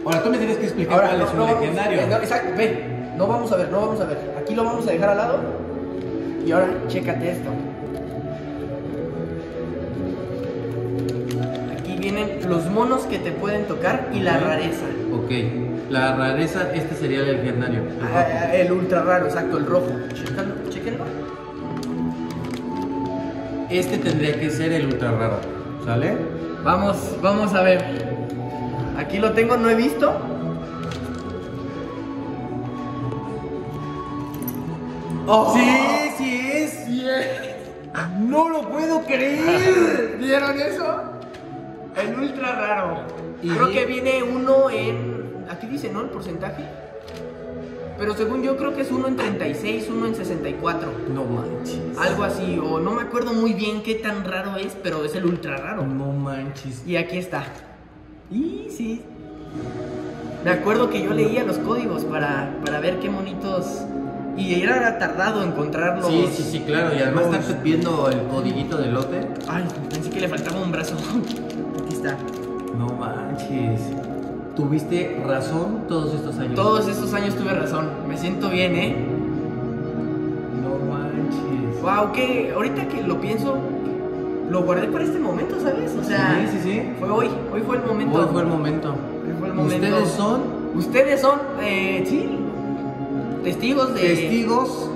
Ahora tú me tienes que explicar ahora, cuál no, es un no, legendario. No, exacto, ven, no vamos a ver, no vamos a ver. Aquí lo vamos a dejar al lado. Y ahora, chécate esto. Aquí vienen los monos que te pueden tocar y la rareza. Ok, la rareza, este sería el legendario. El, ah, el ultra raro, exacto, el rojo. Chécalo, chéquenlo. Este tendría que ser el ultra raro, ¿sale? Vamos, vamos a ver. Aquí lo tengo, no he visto. Oh, sí, sí es. Sí es. No lo puedo creer. ¿Vieron eso? El ultra raro. Y creo que viene uno en... Aquí dice, ¿no? El porcentaje. Pero según yo creo que es uno en treinta y seis, uno en sesenta y cuatro. No manches. Algo así, o no me acuerdo muy bien qué tan raro es, pero es el ultra raro. No manches. Y aquí está. Y sí, me acuerdo que yo leía los códigos para, para ver qué monitos. Y era tardado encontrarlos. Sí, sí, sí, claro. Y además los... estás viendo el codiguito del lote. Ay, pensé que le faltaba un brazo. Aquí está. No manches. Tuviste razón todos estos años. Todos estos años tuve razón. Me siento bien, ¿eh? No manches. Wow, que ahorita que lo pienso... Lo guardé para este momento, ¿sabes? O sea, sí, sí, sí. Fue hoy, hoy fue el momento. Hoy fue el momento. Hoy fue el momento. Ustedes son, ustedes son, eh, sí, testigos de, testigos